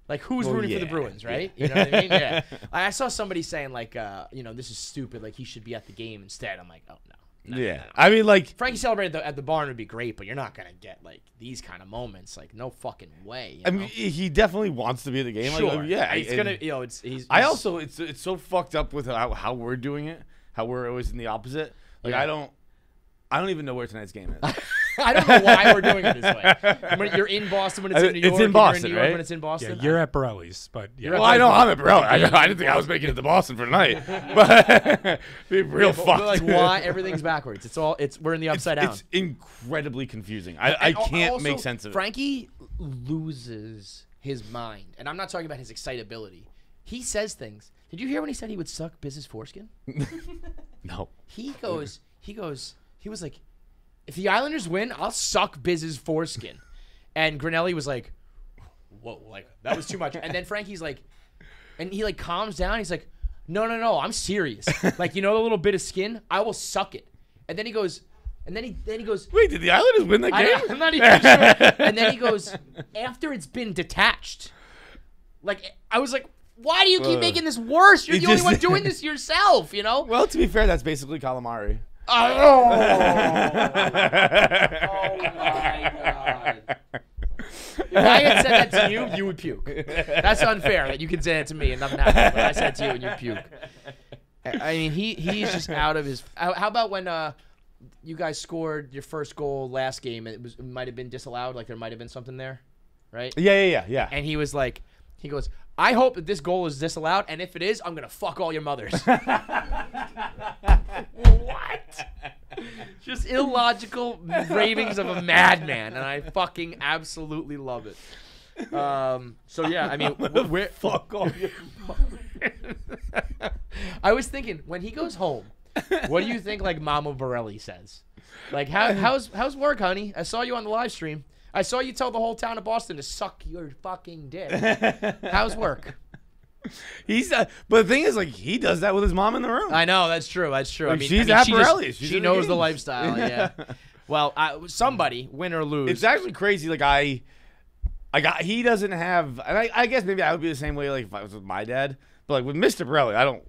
Like who's well, rooting yeah. for the Bruins, right? Yeah. You know what I mean? Yeah. I saw somebody saying like, uh, you know, this is stupid. Like he should be at the game instead. I'm like, oh no. No, yeah, no, no. I mean, like Frankie celebrated at, at the barn would be great, but you're not gonna get like these kind of moments, like no fucking way. You know? I mean, he definitely wants to be at the game. Sure, like, yeah, it's gonna, you know, it's. He's, I he's, also, it's it's so fucked up with how, how we're doing it, how we're always in the opposite. Like yeah. I don't, I don't even know where tonight's game is. I don't know why we're doing it this way. When you're in Boston when it's in New York. It's in Boston, in New York, right? When it's in Boston, yeah, you're at Borelli's, but yeah. Well, I know I'm at Borelli. I, I didn't think I was making it to Boston for tonight. But be real yeah, but fucked. Like why everything's backwards? It's all it's we're in the upside it's, down. It's incredibly confusing. I, I can't also, make sense of it. Frankie loses his mind, and I'm not talking about his excitability. He says things. Did you hear when he said he would suck Biz's foreskin? No. He goes. He goes. He was like. If the Islanders win, I'll suck Biz's foreskin. And Grinelli was like, whoa, like that was too much. And then Frankie's like, and he like calms down. He's like, no, no, no, I'm serious. Like, you know, the little bit of skin, I will suck it. And then he goes, and then he then he goes, wait, did the Islanders win that game? I, I'm not even sure. And then he goes, after it's been detached. Like, I was like, why do you keep uh, making this worse? You're the just, only one doing this yourself, you know? Well, to be fair, that's basically calamari. Oh. Oh my God. If I had said that to you, you would puke. That's unfair that you can say that to me and I'm not. But I said to you and you puke. I mean, he he's just out of his. How about when uh, you guys scored your first goal last game? It was it might have been disallowed. Like there might have been something there, right? Yeah, yeah, yeah, yeah. And he was like, he goes, I hope that this goal is disallowed, and if it is, I'm gonna fuck all your mothers. What? Just illogical ravings of a madman, and I fucking absolutely love it. Um, so yeah, I mean, where fuck all your mothers. I was thinking when he goes home, what do you think like Mama Borelli says? Like how how's how's work, honey? I saw you on the live stream. I saw you tell the whole town of Boston to suck your fucking dick. How's work? He's uh, but the thing is, like, he does that with his mom in the room. I know that's true. That's true. Like, I mean, she's I mean, at she, Borelli. Just, she's she knows the, the lifestyle. Yeah. Well, I, somebody win or lose. It's actually crazy. Like I, I got he doesn't have, and I, I guess maybe I would be the same way. Like if I was with my dad, but like with Mister Borelli, I don't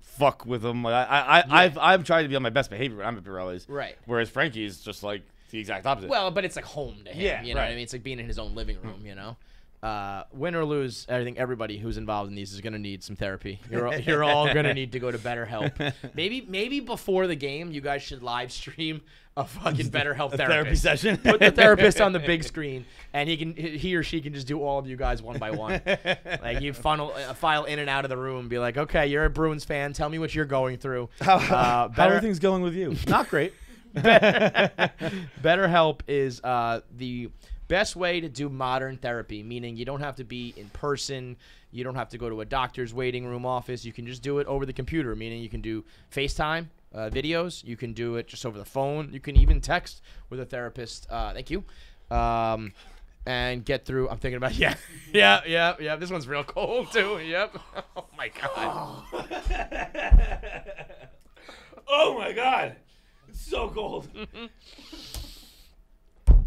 fuck with him. Like I, I, yeah. I've, I've tried to be on my best behavior when I'm at Borelli's. Right. Whereas Frankie's just like the exact opposite. Well, but it's like home to him. Yeah, you know right. what I mean? It's like being in his own living room. You know. Uh, win or lose, I think everybody who's involved in these is going to need some therapy. You're all, you're all going to need to go to BetterHelp. Maybe maybe before the game, you guys should live stream a fucking BetterHelp therapist. Therapy session. Put the therapist on the big screen, and he can he or she can just do all of you guys one by one. Like you funnel uh, file in and out of the room, and be like, okay, you're a Bruins fan. Tell me what you're going through. How, uh, how are things going with you? Not great. BetterHelp is uh, the best way to do modern therapy, meaning you don't have to be in person. You don't have to go to a doctor's waiting room office. You can just do it over the computer, meaning you can do FaceTime uh, videos. You can do it just over the phone. You can even text with a therapist. Uh, thank you. Um, and get through. I'm thinking about, yeah, yeah, yeah, yeah. This one's real cold, too. Yep. Oh, my God. Oh, my God. It's so cold.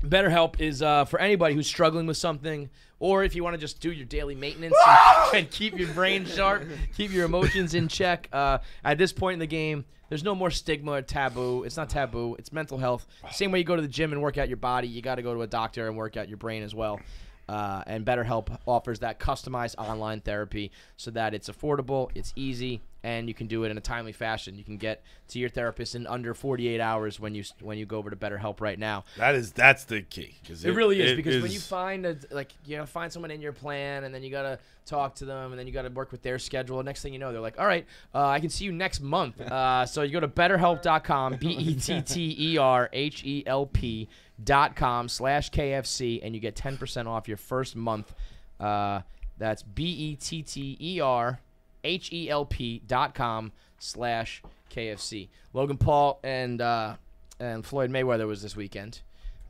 BetterHelp is uh, for anybody who's struggling with something, or if you want to just do your daily maintenance and, and keep your brain sharp, keep your emotions in check. Uh, at this point in the game, there's no more stigma or taboo. It's not taboo. It's mental health. Same way you go to the gym and work out your body, you got to go to a doctor and work out your brain as well. Uh, and BetterHelp offers that customized online therapy so that it's affordable, it's easy, and you can do it in a timely fashion. You can get to your therapist in under forty-eight hours when you when you go over to BetterHelp right now. That is that's the key. It, it really is it because is. when you find a like you know, find someone in your plan, and then you gotta talk to them, and then you gotta work with their schedule. Next thing you know, they're like, all right, uh, I can see you next month. Uh, so you go to BetterHelp dot com, B E T T E R H E L P. dot com slash KFC and you get ten percent off your first month. Uh, that's B E T T E R H E L P dot com slash K F C. Logan Paul and uh, and Floyd Mayweather was this weekend,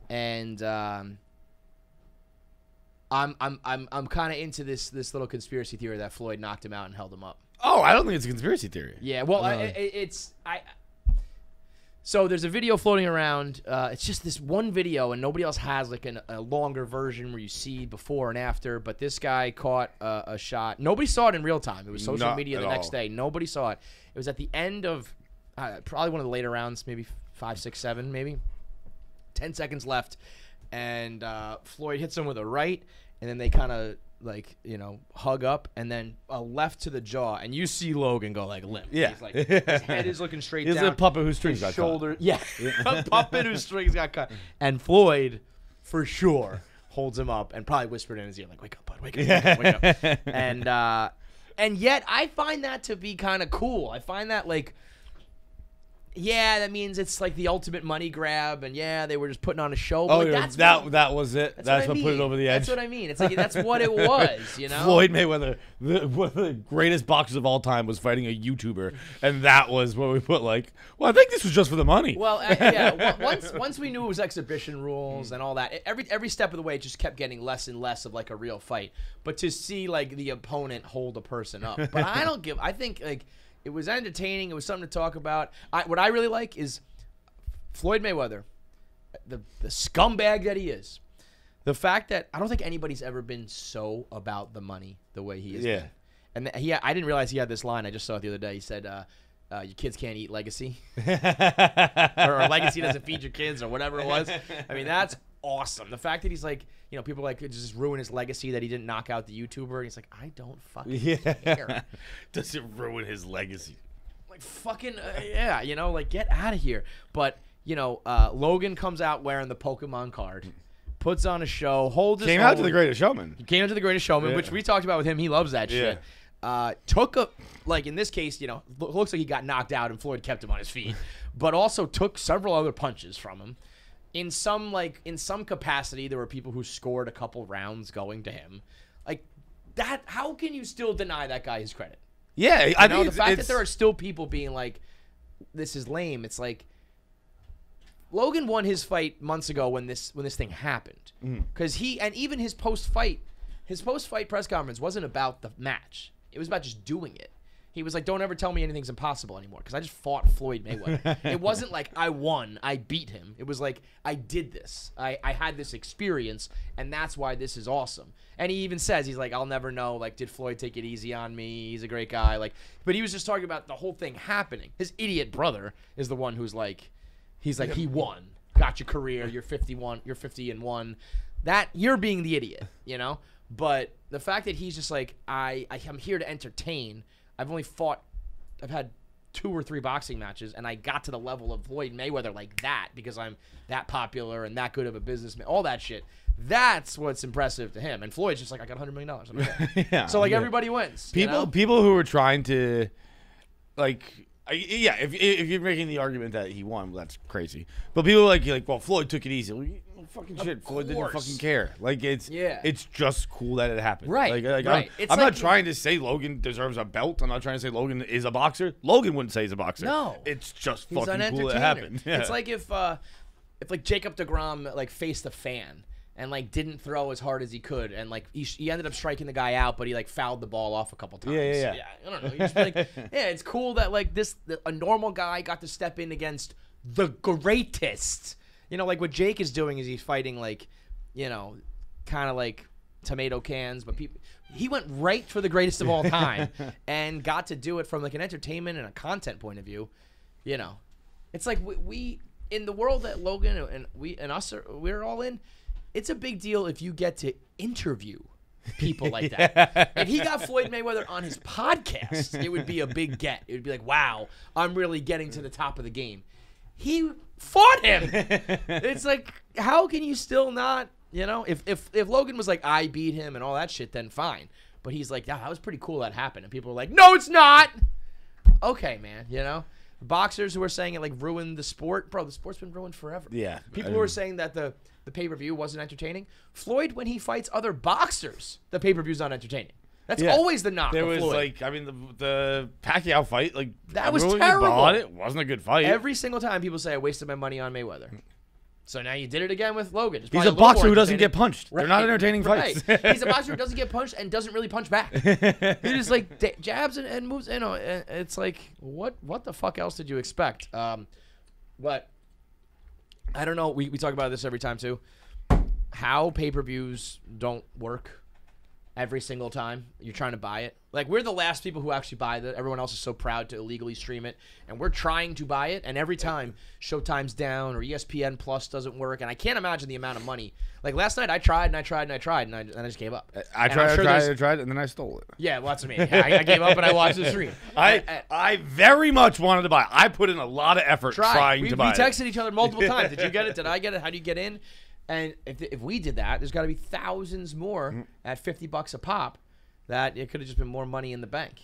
and um, I'm I'm I'm I'm kind of into this this little conspiracy theory that Floyd knocked him out and held him up. Oh, I don't think it's a conspiracy theory. Yeah, well, uh, I, it, it's I. So there's a video floating around. Uh, it's just this one video, and nobody else has like an, a longer version where you see before and after. But this guy caught uh, a shot. Nobody saw it in real time. It was social Not media the next all. day. Nobody saw it. It was at the end of uh, probably one of the later rounds, maybe five, six, seven, maybe ten seconds left, and uh, Floyd hits him with a right, and then they kind of like you know hug up, and then a left to the jaw, and you see Logan go like limp. Yeah, he's like his head is looking straight down. He's a puppet whose strings got cut. Yeah, a puppet whose strings got cut. And Floyd, for sure, holds him up and probably whispered in his ear like, "Wake up, bud. Wake up, wake up, wake up." And uh, and yet I find that to be kind of cool. I find that like, yeah, that means it's like the ultimate money grab, and yeah, they were just putting on a show. But oh, like, that's that what, that was it. That's, that's what, what I mean. Put it over the edge. That's what I mean. It's like that's what it was, you know. Floyd Mayweather, the, one of the greatest boxers of all time, was fighting a YouTuber, and that was what we put like. Well, I think this was just for the money. Well, uh, yeah. Once once we knew it was exhibition rules and all that, every every step of the way, it just kept getting less and less of like a real fight. But to see like the opponent hold a person up, but I don't give. I think like. It was entertaining. It was something to talk about. I, what I really like is Floyd Mayweather, the, the scumbag that he is. The fact that I don't think anybody's ever been so about the money the way he is. Yeah. Been. And he, I didn't realize he had this line. I just saw it the other day. He said, uh, uh, your kids can't eat legacy. or, or legacy doesn't feed your kids or whatever it was. I mean, that's awesome. The fact that he's like, you know, people like just ruin his legacy that he didn't knock out the YouTuber. And he's like, I don't fucking yeah. care. Does it ruin his legacy? Like fucking uh, yeah, you know, like get out of here. But you know, uh, Logan comes out wearing the Pokemon card, puts on a show, holds. Came his out own. to the Greatest Showman. He came out to the Greatest Showman, yeah. which we talked about with him. He loves that yeah. shit. Uh, took a like in this case, you know, looks like he got knocked out and Floyd kept him on his feet, but also took several other punches from him. In some like in some capacity, there were people who scored a couple rounds going to him. Like that, how can you still deny that guy his credit? Yeah, you I know mean, the fact that there are still people being like, "This is lame." It's like Logan won his fight months ago when this when this thing happened, because mm-hmm. he and even his post fight, his post fight press conference wasn't about the match. It was about just doing it. He was like, "Don't ever tell me anything's impossible anymore," because I just fought Floyd Mayweather. It wasn't like I won, I beat him. It was like I did this. I I had this experience, and that's why this is awesome. And he even says, he's like, I'll never know, like, did Floyd take it easy on me? He's a great guy. Like, but he was just talking about the whole thing happening. His idiot brother is the one who's like, he's like, he won. Got your career. You're fifty-one. You're fifty and one. That, you're being the idiot, you know? But the fact that he's just like, I, I I'm here to entertain. I've only fought, I've had two or three boxing matches, and I got to the level of Floyd Mayweather like that because I'm that popular and that good of a businessman, all that shit. That's what's impressive to him. And Floyd's just like, I got a hundred million dollars. I'm okay. yeah, so, like, yeah. everybody wins. People you know? people who are trying to, like, I, yeah, if, if you're making the argument that he won, well, that's crazy. But people are like, like, well, Floyd took it easy. Well, you, well, fucking shit, of Floyd course. didn't fucking care. Like, it's yeah. it's just cool that it happened. Right, like, like, right. I'm, I'm like, not trying to say Logan deserves a belt. I'm not trying to say Logan is a boxer. Logan wouldn't say he's a boxer. No. It's just he's fucking cool that it happened. Yeah. It's like if, uh, if like, Jacob deGrom, like, faced a fan. And, like, didn't throw as hard as he could. And, like, he, he ended up striking the guy out, but he, like, fouled the ball off a couple times. Yeah, yeah, yeah. yeah I don't know. You just be like, yeah, it's cool that, like, this the, a normal guy got to step in against the greatest. You know, like, what Jake is doing is he's fighting, like, you know, kind of like tomato cans. But people, he went right for the greatest of all time and got to do it from, like, an entertainment and a content point of view. You know, it's like we, we in the world that Logan and we and us are we're all in, it's a big deal if you get to interview people like yeah. that. If he got Floyd Mayweather on his podcast, it would be a big get. It would be like, wow, I'm really getting to the top of the game. He fought him. It's like, how can you still not, you know, if, if, if Logan was like, I beat him and all that shit, then fine. But he's like, yeah, that was pretty cool that happened. And people are like, no, it's not. Okay, man, you know. Boxers who are saying it like ruined the sport. Bro, the sport's been ruined forever. Yeah. People who are saying that the, the pay-per-view wasn't entertaining. Floyd, when he fights other boxers, the pay-per-view's not entertaining. That's yeah. always the knock there of Floyd. There was like, I mean, the, the Pacquiao fight, like that was terrible. Bought it. It wasn't a good fight. Every single time people say, I wasted my money on Mayweather. So now you did it again with Logan. He's a boxer who doesn't get punched. Right. They're not entertaining fights. Right. He's a boxer who doesn't get punched and doesn't really punch back. He just like jabs and, and moves. You know, it's like what what the fuck else did you expect? Um, but I don't know. We we talk about this every time too. How pay-per-views don't work every single time you're trying to buy it. Like we're the last people who actually buy that. Everyone else is so proud to illegally stream it, and we're trying to buy it. And every time Showtime's down or E S P N Plus doesn't work, and I can't imagine the amount of money. Like last night, I tried and I tried and I tried and I, and I just gave up. I and tried, sure I tried, I tried, and then I stole it. Yeah, well, that's me. I, I gave up and I watched the stream. I, I I very much wanted to buy it. I put in a lot of effort tried. trying we, to buy it. We texted it. each other multiple times. Did you get it? Did I get it? How do you get in? And if, if we did that, there's got to be thousands more mm. at fifty bucks a pop. That it could have just been more money in the bank.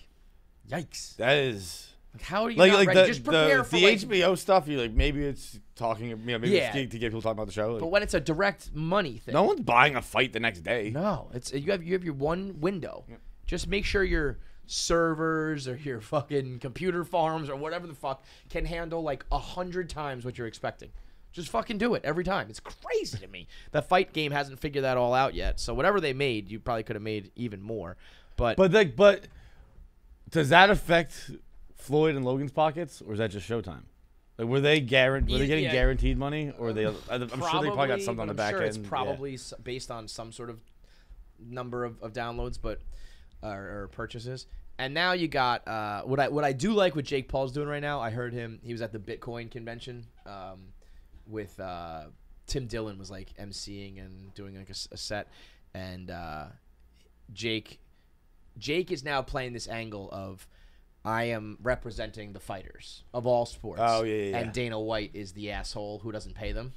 Yikes! That is like, how do you like, not like the, just prepare the, for the like, H B O stuff? You like maybe it's talking, you know, maybe yeah. it's to get people talking about the show. Like, but when it's a direct money thing, no one's buying a fight the next day. No, it's you have you have your one window. Yeah. Just make sure your servers or your fucking computer farms or whatever the fuck can handle like a hundred times what you're expecting. Just fucking do it every time. It's crazy to me. The fight game hasn't figured that all out yet. So whatever they made, you probably could have made even more. But but like but does that affect Floyd and Logan's pockets, or is that just Showtime? Like were they guaranteed? Were they getting yeah. guaranteed money, or are they? I'm probably, sure they probably got something on the I'm back sure end. It's probably yeah. based on some sort of number of, of downloads, but uh, or purchases. And now you got uh, what I what I do like what Jake Paul's doing right now. I heard him. He was at the Bitcoin convention. Um, with uh Tim Dillon was like emceeing and doing like a, a set, and uh, Jake Jake is now playing this angle of, I am representing the fighters of all sports. Oh yeah, yeah. And Dana White is the asshole who doesn't pay them.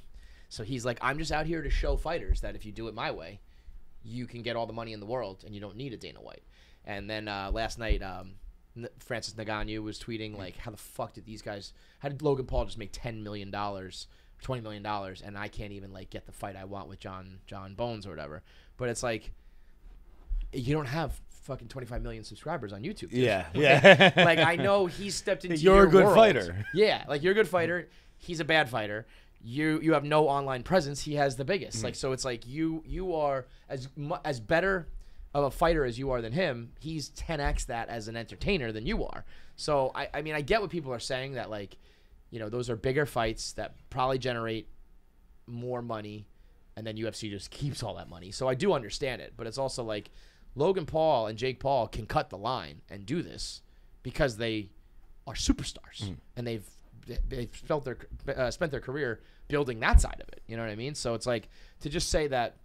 So he's like, I'm just out here to show fighters that if you do it my way, you can get all the money in the world and you don't need a Dana White. And then uh, last night, um, N Francis Ngannou was tweeting like, how the fuck did these guys, how did Logan Paul just make ten million dollars, twenty million dollars, and I can't even like get the fight I want with John John Bones or whatever. But it's like, you don't have fucking twenty-five million subscribers on YouTube. Yeah, yeah. Like, like, I know he stepped into your world. You're a good fighter. Yeah, like you're a good fighter. He's a bad fighter. You you have no online presence. He has the biggest. Mm-hmm. Like, so it's like you you are as as better of a fighter as you are than him. He's ten X that as an entertainer than you are. So I I mean, I get what people are saying, that like, you know, those are bigger fights that probably generate more money, and then U F C just keeps all that money. So I do understand it, but it's also like, Logan Paul and Jake Paul can cut the line and do this because they are superstars, mm. and they've. They felt their uh, spent their career building that side of it. You know what I mean? So it's like, to just say that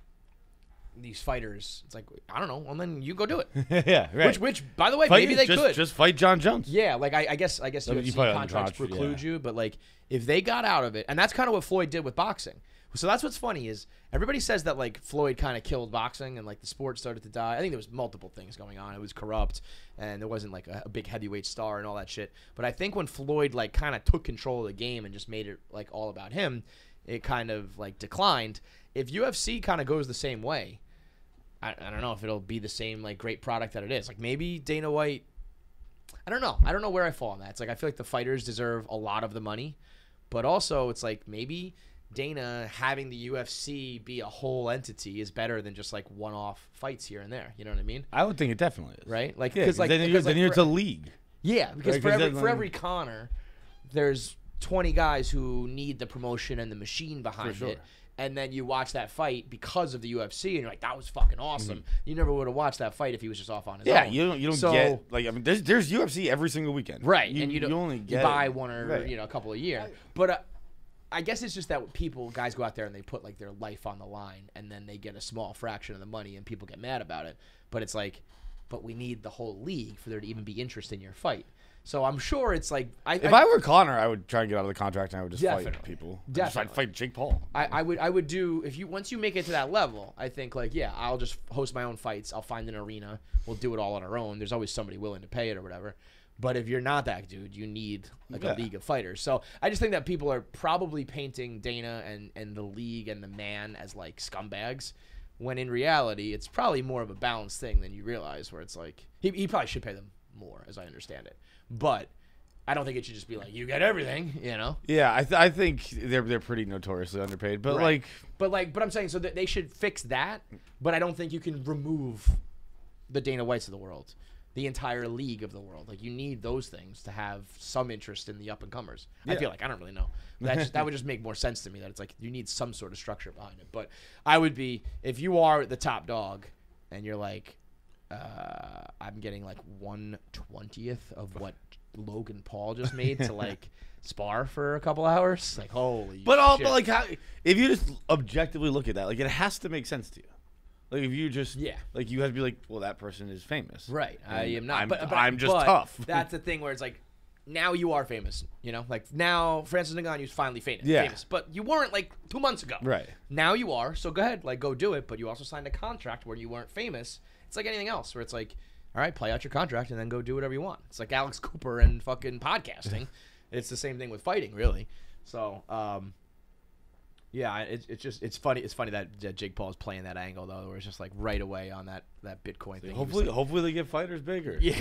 these fighters, it's like, I don't know. Well, then you go do it. Yeah, right. Which, which, by the way, fight, maybe they just, could just fight John Jones. Yeah, like I, I guess, I guess U F C contracts preclude yeah. you, but like if they got out of it, and that's kind of what Floyd did with boxing. So that's what's funny is everybody says that like Floyd kind of killed boxing and like the sport started to die. I think there was multiple things going on. It was corrupt and there wasn't like a, a big heavyweight star and all that shit. But I think when Floyd like kind of took control of the game and just made it like all about him, it kind of like declined. If U F C kind of goes the same way, I, I don't know if it'll be the same like great product that it is. Like maybe Dana White, I don't know. I don't know where I fall on that. It's like, I feel like the fighters deserve a lot of the money, but also it's like maybe Dana having the U F C be a whole entity is better than just like one-off fights here and there. You know what I mean? I would think it definitely is. Right? Like, yeah, cause like, then, because then, like, then for, it's a league. Yeah, because right, for, every, for every Conor, there's twenty guys who need the promotion and the machine behind sure. it. And then you watch that fight because of the U F C, and you're like, that was fucking awesome. Mm-hmm. You never would have watched that fight if he was just off on his yeah, own. Yeah, you don't, you don't so, get, like, I mean, there's, there's U F C every single weekend. Right, you, and you, don't, you only get you buy one or, right. you know, a couple a year. But uh, I guess it's just that people, guys go out there and they put like their life on the line, and then they get a small fraction of the money and people get mad about it. But it's like, but we need the whole league for there to even be interest in your fight. So I'm sure it's like, I, if I, I were Conor, I would try and get out of the contract, and I would just definitely, fight people. I'd definitely. Just, I'd fight Jake Paul. I, I would I would do, if you once you make it to that level, I think like, yeah, I'll just host my own fights. I'll find an arena. We'll do it all on our own. There's always somebody willing to pay it or whatever. But if you're not that dude, you need like yeah. a league of fighters. So I just think that people are probably painting Dana and, and the league and the man as like scumbags, when in reality, it's probably more of a balanced thing than you realize, where it's like, he, he probably should pay them more, as I understand it. But I don't think it should just be like, you get everything, you know? Yeah, I, th I think they're, they're pretty notoriously underpaid, but right. like... But like, but I'm saying, so that they should fix that, but I don't think you can remove the Dana Whites of the world. The entire league of the world. Like, you need those things to have some interest in the up and comers. Yeah. I feel like, I don't really know. That just, that would just make more sense to me, that it's like, you need some sort of structure behind it. But I would be, if you are the top dog and you're like, uh, I'm getting like one twentieth of what Logan Paul just made to like spar for a couple hours. Like, holy but all, shit. But like, how, if you just objectively look at that, like, it has to make sense to you. Like, if you just, yeah. like, you have to be like, well, that person is famous. Right. And I am not. I'm, but, but, I'm just but tough. That's the thing where it's like, now you are famous, you know? Like, now Francis Ngannou's finally famous. Yeah. famous. But you weren't, like, two months ago. Right. Now you are, so go ahead. Like, go do it. But you also signed a contract where you weren't famous. It's like anything else, where it's like, all right, play out your contract and then go do whatever you want. It's like Alex Cooper and fucking podcasting. It's the same thing with fighting, really. So, um... yeah, it's it's just it's funny. It's funny that Jake Paul is playing that angle though, where it's just like right away on that that Bitcoin thing. Hopefully, like, hopefully they get fighters bigger. Yeah,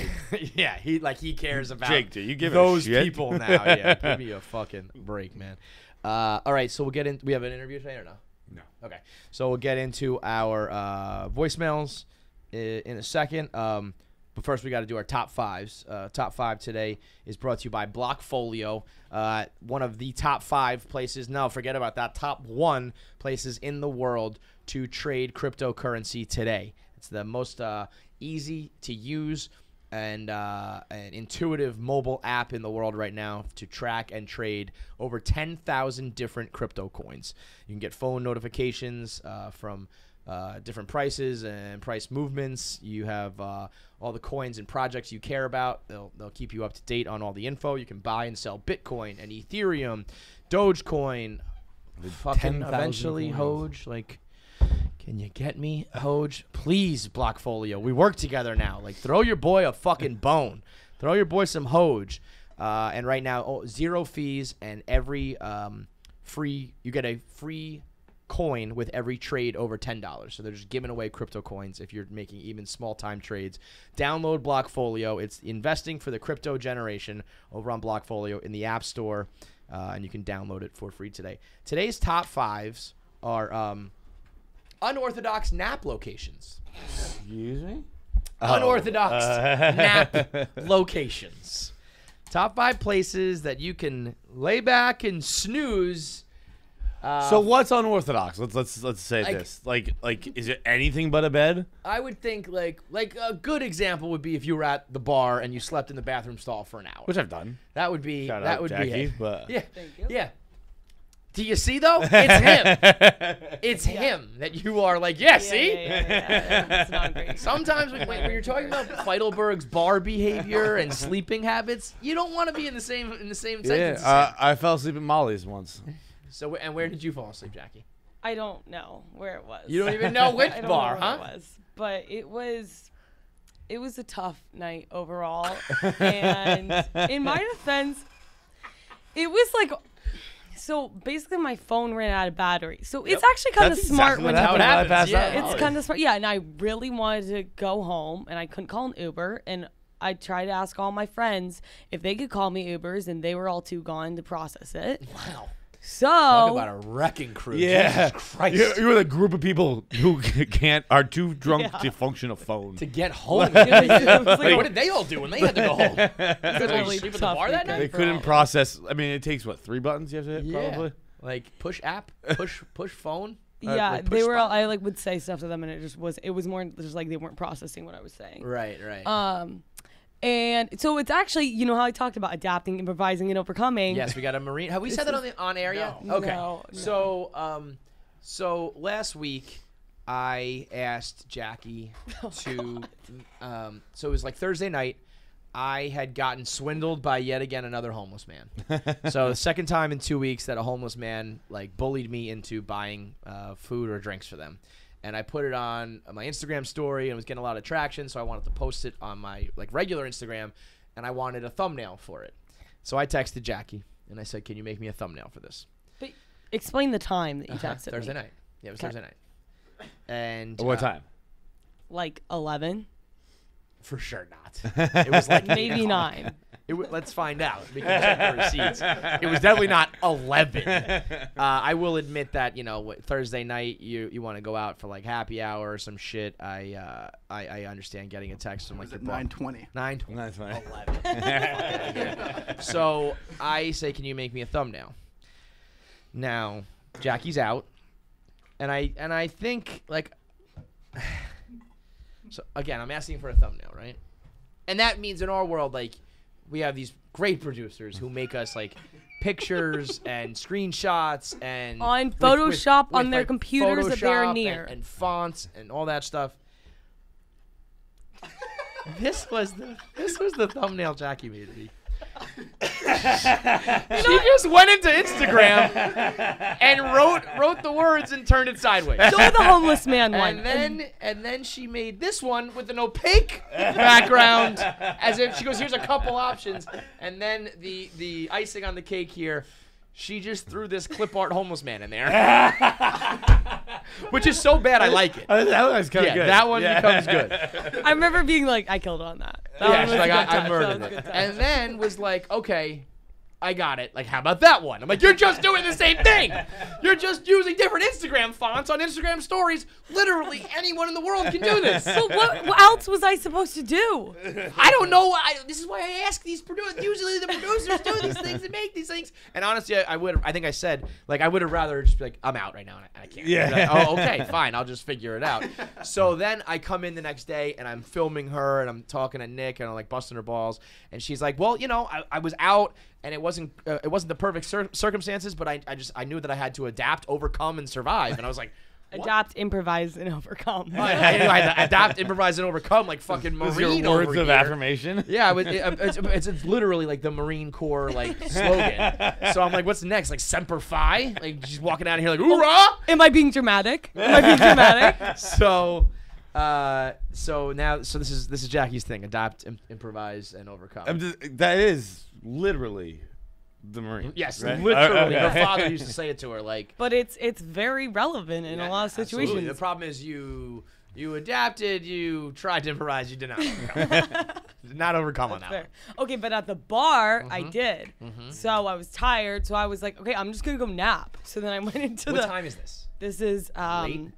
yeah. He like he cares about Jake. Do you give those people now? Yeah, give me a fucking break, man. Uh, all right, so we'll get in. We have an interview today or no? No. Okay, so we'll get into our uh, voicemails in, in a second. Um, but first we got to do our top fives. Uh, top five today is brought to you by Blockfolio, uh, one of the top five places. No, forget about that. Top one places in the world to trade cryptocurrency today. It's the most uh, easy to use and uh, an intuitive mobile app in the world right now to track and trade over ten thousand different crypto coins. You can get phone notifications uh, from uh, different prices and price movements. You have uh, all the coins and projects you care about. They'll, they'll keep you up to date on all the info. You can buy and sell Bitcoin and Ethereum, Dogecoin, fucking eventually Hoge, like... Can you get me, Hoge? Please, Blockfolio. We work together now. Like, throw your boy a fucking bone. Throw your boy some Hoge. Uh, and right now, oh, zero fees, and every um, free, you get a free coin with every trade over ten dollars. So they're just giving away crypto coins if you're making even small-time trades. Download Blockfolio. It's investing for the crypto generation over on Blockfolio in the App Store, uh, and you can download it for free today. Today's top fives are... Um, Unorthodox nap locations. Excuse me? Unorthodox uh. nap locations. Top five places that you can lay back and snooze. Uh, so what's unorthodox? Let's let's let's say like, this. Like like is it anything but a bed? I would think like like a good example would be if you were at the bar and you slept in the bathroom stall for an hour. Which I've done. That would be Shout that out would Jackie, be it. But yeah. Thank you. Yeah. Do you see, though? It's him. It's yeah. him that you are like, yeah, yeah see? Yeah, yeah, yeah, yeah. It's not great. Sometimes when, when you're talking about Feidelberg's bar behavior and sleeping habits, you don't want to be in the same in the same sentence. Yeah, uh, I fell asleep at Molly's once. So, and where did you fall asleep, Jackie? I don't know where it was. You don't even know which I don't bar, know huh? It was, but it was... It was a tough night overall. And in my defense, it was like... So basically, my phone ran out of battery. So yep. it's actually kind of smart exactly when how it happens. Yeah. It's kind of smart. Yeah, and I really wanted to go home, and I couldn't call an Uber. And I tried to ask all my friends if they could call me Ubers, and they were all too gone to process it. Wow. So talk about a wrecking crew. Yeah. Jesus Christ. You're, you're the group of people who can't are too drunk yeah. to function a phone to get home. Like, like, what did they all do when they had to go home? Because really sleep at the bar that night. They couldn't process. I mean, it takes what three buttons you have to hit yeah. probably. Like push app, push push phone. Yeah, uh, like push they were. All, I like would say stuff to them, and it just was. It was more just like they weren't processing what I was saying. Right. Right. Um. And so it's actually, you know how I talked about adapting, improvising, and overcoming. Yes, we got a Marine. Have we said that on the on air yet? No. Okay. No, no. So, um, so last week I asked Jackie oh, to, God. um, so it was like Thursday night. I had gotten swindled by yet again another homeless man. So the second time in two weeks that a homeless man like bullied me into buying uh, food or drinks for them. And I put it on my Instagram story and was getting a lot of traction, so I wanted to post it on my like regular Instagram, and I wanted a thumbnail for it. So I texted Jackie, and I said, can you make me a thumbnail for this? But explain the time that you uh-huh. texted Thursday me. night. Yeah, it was okay. Thursday night. And What uh, time? Like eleven? For sure not. It was like maybe nine. It w let's find out because of the receipts. It was definitely not eleven. Uh, I will admit that, you know, what, Thursday night you you want to go out for like happy hour or some shit. I uh, I, I understand getting a text from like the nine twenty. Nine twenty. Nine twenty. Eleven. So I say, can you make me a thumbnail? Now Jackie's out, and I and I think like. So again, I'm asking for a thumbnail, right? And that means in our world, like, we have these great producers who make us like pictures and screenshots and on Photoshop with, with, with, on their like, computers Photoshop that they're near and, and fonts and all that stuff. This was the this was the thumbnail Jackie made me. She just went into Instagram and wrote wrote the words and turned it sideways. So the homeless man one. And then and then she made this one with an opaque background as if she goes, here's a couple options. And then the the icing on the cake here, she just threw this clip art homeless man in there. Which is so bad I like it. Uh, that one's kind of yeah, good. That one yeah. becomes good. I remember being like, I killed on that. that yeah, one was like, I, I murdered it. And then was like, okay, I got it. Like, how about that one? I'm like, you're just doing the same thing. You're just using different Instagram fonts on Instagram stories. Literally anyone in the world can do this. So what, what else was I supposed to do? I don't know. I, this is why I ask these producers. Usually the producers do these things and make these things. And honestly, I, I would. I think I said, like, I would have rather just be like, I'm out right now and I, I can't. Yeah. Like, oh, okay, fine. I'll just figure it out. So then I come in the next day and I'm filming her and I'm talking to Nick and I'm like busting her balls. And she's like, well, you know, I, I was out. And it wasn't uh, it wasn't the perfect cir circumstances, but I, I just I knew that I had to adapt, overcome, and survive. And I was like, what? Adapt, improvise, and overcome. I, I, I adapt, improvise, and overcome, like fucking Marine. Those are your words over of here. Affirmation. Yeah, it, it, it's, it's, it's literally like the Marine Corps like slogan. So I'm like, what's next? Like Semper Fi? Like just walking out of here like, hoorah! Am I being dramatic? Am I being dramatic? So. Uh, so now, so this is this is Jackie's thing: adapt, imp improvise, and overcome. I'm just, that is literally the Marine. Yes, right? Literally. Her father used to say it to her, like. But it's it's very relevant in yeah, a lot of situations. Absolutely. The problem is you you adapted, you tried to improvise, you did not overcome. Did not overcome That's on that. One. Okay, but at the bar, mm-hmm. I did. Mm-hmm. So I was tired, so I was like, okay, I'm just gonna go nap. So then I went into what the. What time is this? This is um. Late?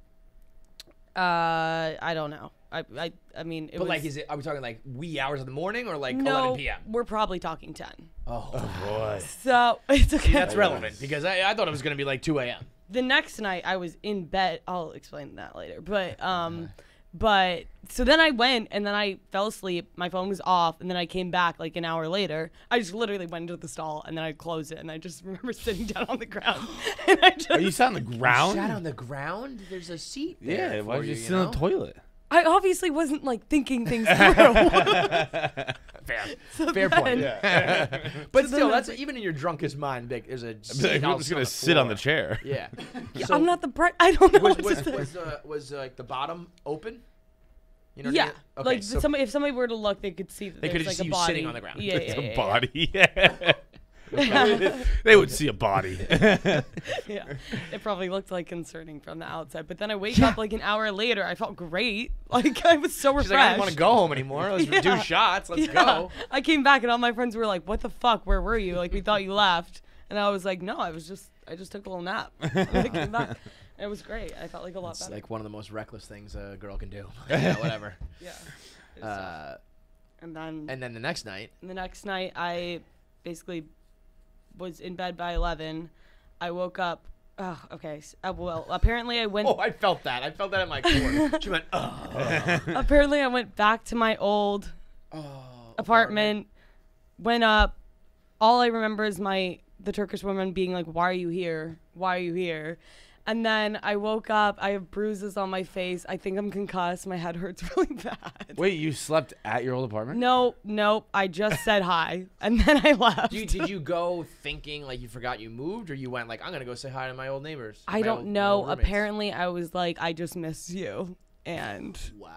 Uh, I don't know. I, I, I mean, it but was, like, is it? Are we talking like wee hours of the morning or like no, eleven p m? We're probably talking ten. Oh, oh boy. So it's okay. See, that's relevant because I, I thought it was gonna be like two a m The next night I was in bed. I'll explain that later. But um, but so then I went and then I fell asleep. My phone was off and then I came back like an hour later. I just literally went into the stall and then I closed it and I just remember sitting down on the ground. And I just, are you sat on the ground? You sat on the ground? There's a seat there. Yeah, why did you, you sit know? on the toilet? I obviously wasn't like thinking things through. Fair, so fair then, point. Yeah. But so still, that's like, even in your drunkest mind, Vic, there's a. Like, I'm just gonna on sit on the chair. Yeah. Yeah so I'm not the bright. I don't know. Was was, was, uh, was uh, like the bottom open? You know yeah. What I mean? Okay, like so somebody, if somebody were to look, they could see that. They could just like, see you body. Sitting on the ground. Yeah. It's yeah, yeah, a body. Yeah. They would see a body. Yeah, it probably looked like concerning from the outside. But then I wake yeah. up like an hour later. I felt great. Like I was so refreshed. She's like, I don't want to go home anymore. Let's yeah. do shots. Let's yeah. go. I came back and all my friends were like, "What the fuck? Where were you? Like we thought you left." And I was like, "No, I was just I just took a little nap." And I came back. It was great. I felt like a lot it's better. It's like one of the most reckless things a girl can do. Yeah, whatever. Yeah. Uh, and then. And then the next night. The next night, I basically. was in bed by eleven. I woke up. Oh, okay. Uh, well, apparently I went. Oh, I felt that. I felt that in my core. She went. Oh. Apparently I went back to my old oh, apartment, apartment. Went up. All I remember is my the Turkish woman being like, "Why are you here? Why are you here?" And then I woke up. I have bruises on my face. I think I'm concussed. My head hurts really bad. Wait, you slept at your old apartment? No, nope. I just said hi, and then I left. Did you, did you go thinking like you forgot you moved, or you went like I'm gonna go say hi to my old neighbors? I don't old, know. Apparently, I was like I just missed you, and wow,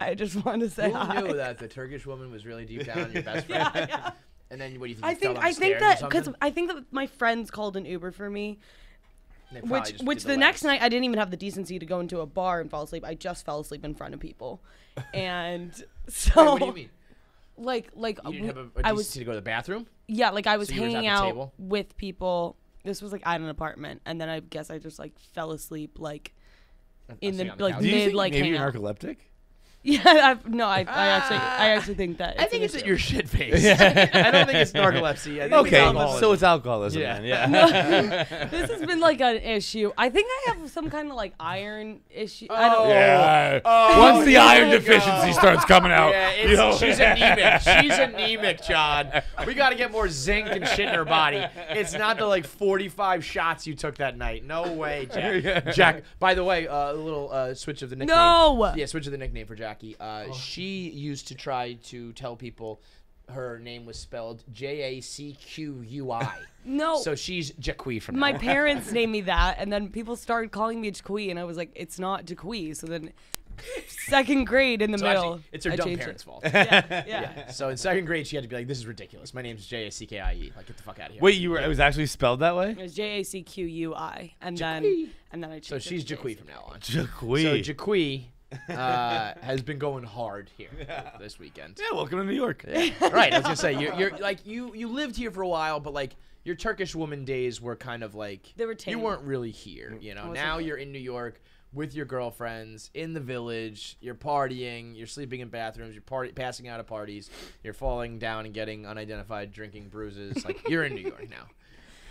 I just wanted to say Who hi. Who knew that the Turkish woman was really deep down in your best friend? Yeah, yeah. And then what do you think? I you think I think that because I think that my friends called an Uber for me. Which, which the, the next night I didn't even have the decency to go into a bar and fall asleep. I just fell asleep in front of people, and so. Wait, what do you mean? Like, like you didn't have a, a I was to go to the bathroom. Yeah, like I was so hanging was out table? with people. This was like at an apartment, and then I guess I just like fell asleep like I'll in the, the like couch. mid do you think like maybe hangout. narcoleptic. Yeah, I've, no, I, ah. I actually, I actually think that. It's I think it's at your shit face. Yeah. I don't think it's narcolepsy. I think okay, it's so it's alcoholism. Yeah, then. yeah. No, this has been like an issue. I think I have some kind of like iron issue. Oh. I don't. Yeah. Oh, once the iron deficiency go. starts coming out, yeah, it's, you know. she's anemic. She's anemic, John. We got to get more zinc and shit in her body. It's not the like forty-five shots you took that night. No way, Jack. Yeah. Jack. By the way, a uh, little uh, switch of the nickname. No. Yeah, switch of the nickname for Jack. Uh, oh. She used to try to tell people her name was spelled J A C Q U I. No. So she's Jackie from My now. parents named me that, and then people started calling me Jackie, and I was like, it's not Jackie. So then second grade in the so middle. Actually, it's her I dumb parents' it. fault. Yeah, yeah. yeah. So in second grade, she had to be like, this is ridiculous. My name's J A C K I E. Like, get the fuck out of here. Wait, you were, yeah. it was actually spelled that way? It was J A C Q U I. And Jackie. then and then I changed So she's Jackie from now on. Jackie. So Jackie. Uh, has been going hard here yeah. this weekend. Yeah, welcome to New York. Yeah. Right, I was gonna say you're, you're like you you lived here for a while, but like your Turkish woman days were kind of like, they were you weren't really here, you know. Now you're in New York with your girlfriends in the village. You're partying. You're sleeping in bathrooms. You're party passing out at parties. You're falling down and getting unidentified drinking bruises. Like, you're in New York now.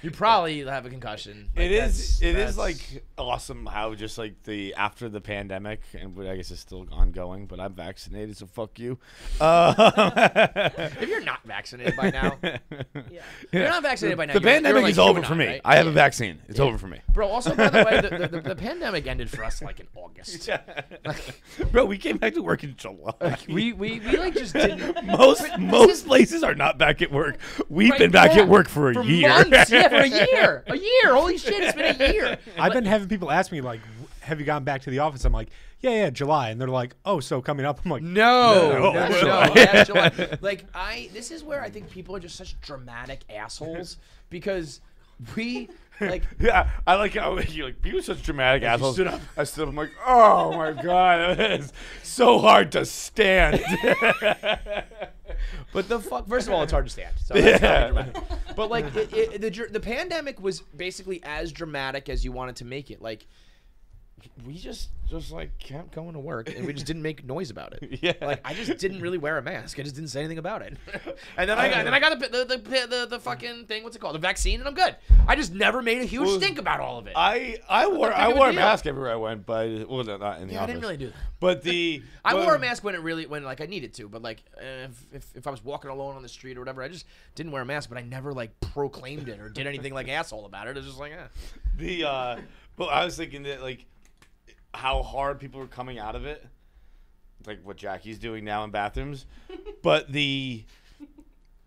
You probably have a concussion. Like, it is. It is like awesome how just like the after the pandemic, and I guess it's still ongoing. But I'm vaccinated, so fuck you. Um, if you're not vaccinated by now, yeah. If you're not vaccinated by now. The you're, pandemic you're like is over for me. Right? I have yeah. a vaccine. It's yeah. over for me, bro. Also, by the way, the, the, the, the pandemic ended for us like in August. Yeah. Like, bro, we came back to work in July. Like, we, we we like just didn't. Most most is, places are not back at work. We've right, been back yeah. at work for a for year. Months, yeah. For a year. A year. Holy shit, it's been a year. I've like, been having people ask me, like, have you gone back to the office? I'm like, yeah, yeah, July. And they're like, oh, so coming up? I'm like, no. No, no, no. That's July. Like, I, this is where I think people are just such dramatic assholes because we, like. Yeah, I like how you like, people are such dramatic assholes. Stood up. I stood up. I'm like, oh, my God. It's so hard to stand. But the fuck, first of all, it's hard to stand. So that's yeah. dramatic. But like it, it, the the pandemic was basically as dramatic as you wanted to make it. Like we just just like kept going to work and we just didn't make noise about it. Yeah. Like I just didn't really wear a mask. I just didn't say anything about it. And then I, I got then I got the the, the the the fucking thing. What's it called? The vaccine, and I'm good. I just never made a huge well, stink about all of it. I I wore I, I wore a mask everywhere I went, but well, not in the yeah, office. I didn't really do that. But the I well, wore a mask when it really when like I needed to, but like if, if if I was walking alone on the street or whatever, I just didn't wear a mask. But I never like proclaimed it or did anything like asshole about it. It's just like eh. the uh, well, I was thinking that like. How hard people were coming out of it, like what Jackie's doing now in bathrooms, but the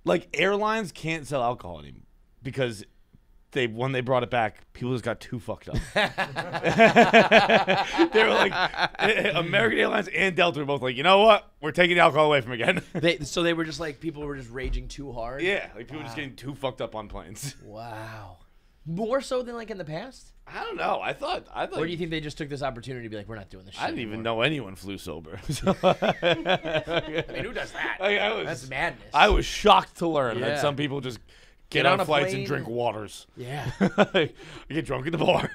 like airlines can't sell alcohol anymore because they when they brought it back, people just got too fucked up. They were like American Airlines and Delta were both like, you know what, we're taking alcohol away from again. They, so they were just like people were just raging too hard. Yeah, like people wow. were just getting too fucked up on planes. Wow. More so than like in the past? I don't know. I thought I thought Or do you think they just took this opportunity to be like, we're not doing this shit? I didn't anymore. even know anyone flew sober. So I mean, who does that? Like, I was, that's madness. I was shocked to learn yeah. that some people just get, get on, on flights plane. and drink waters. Yeah. I get drunk at the bar.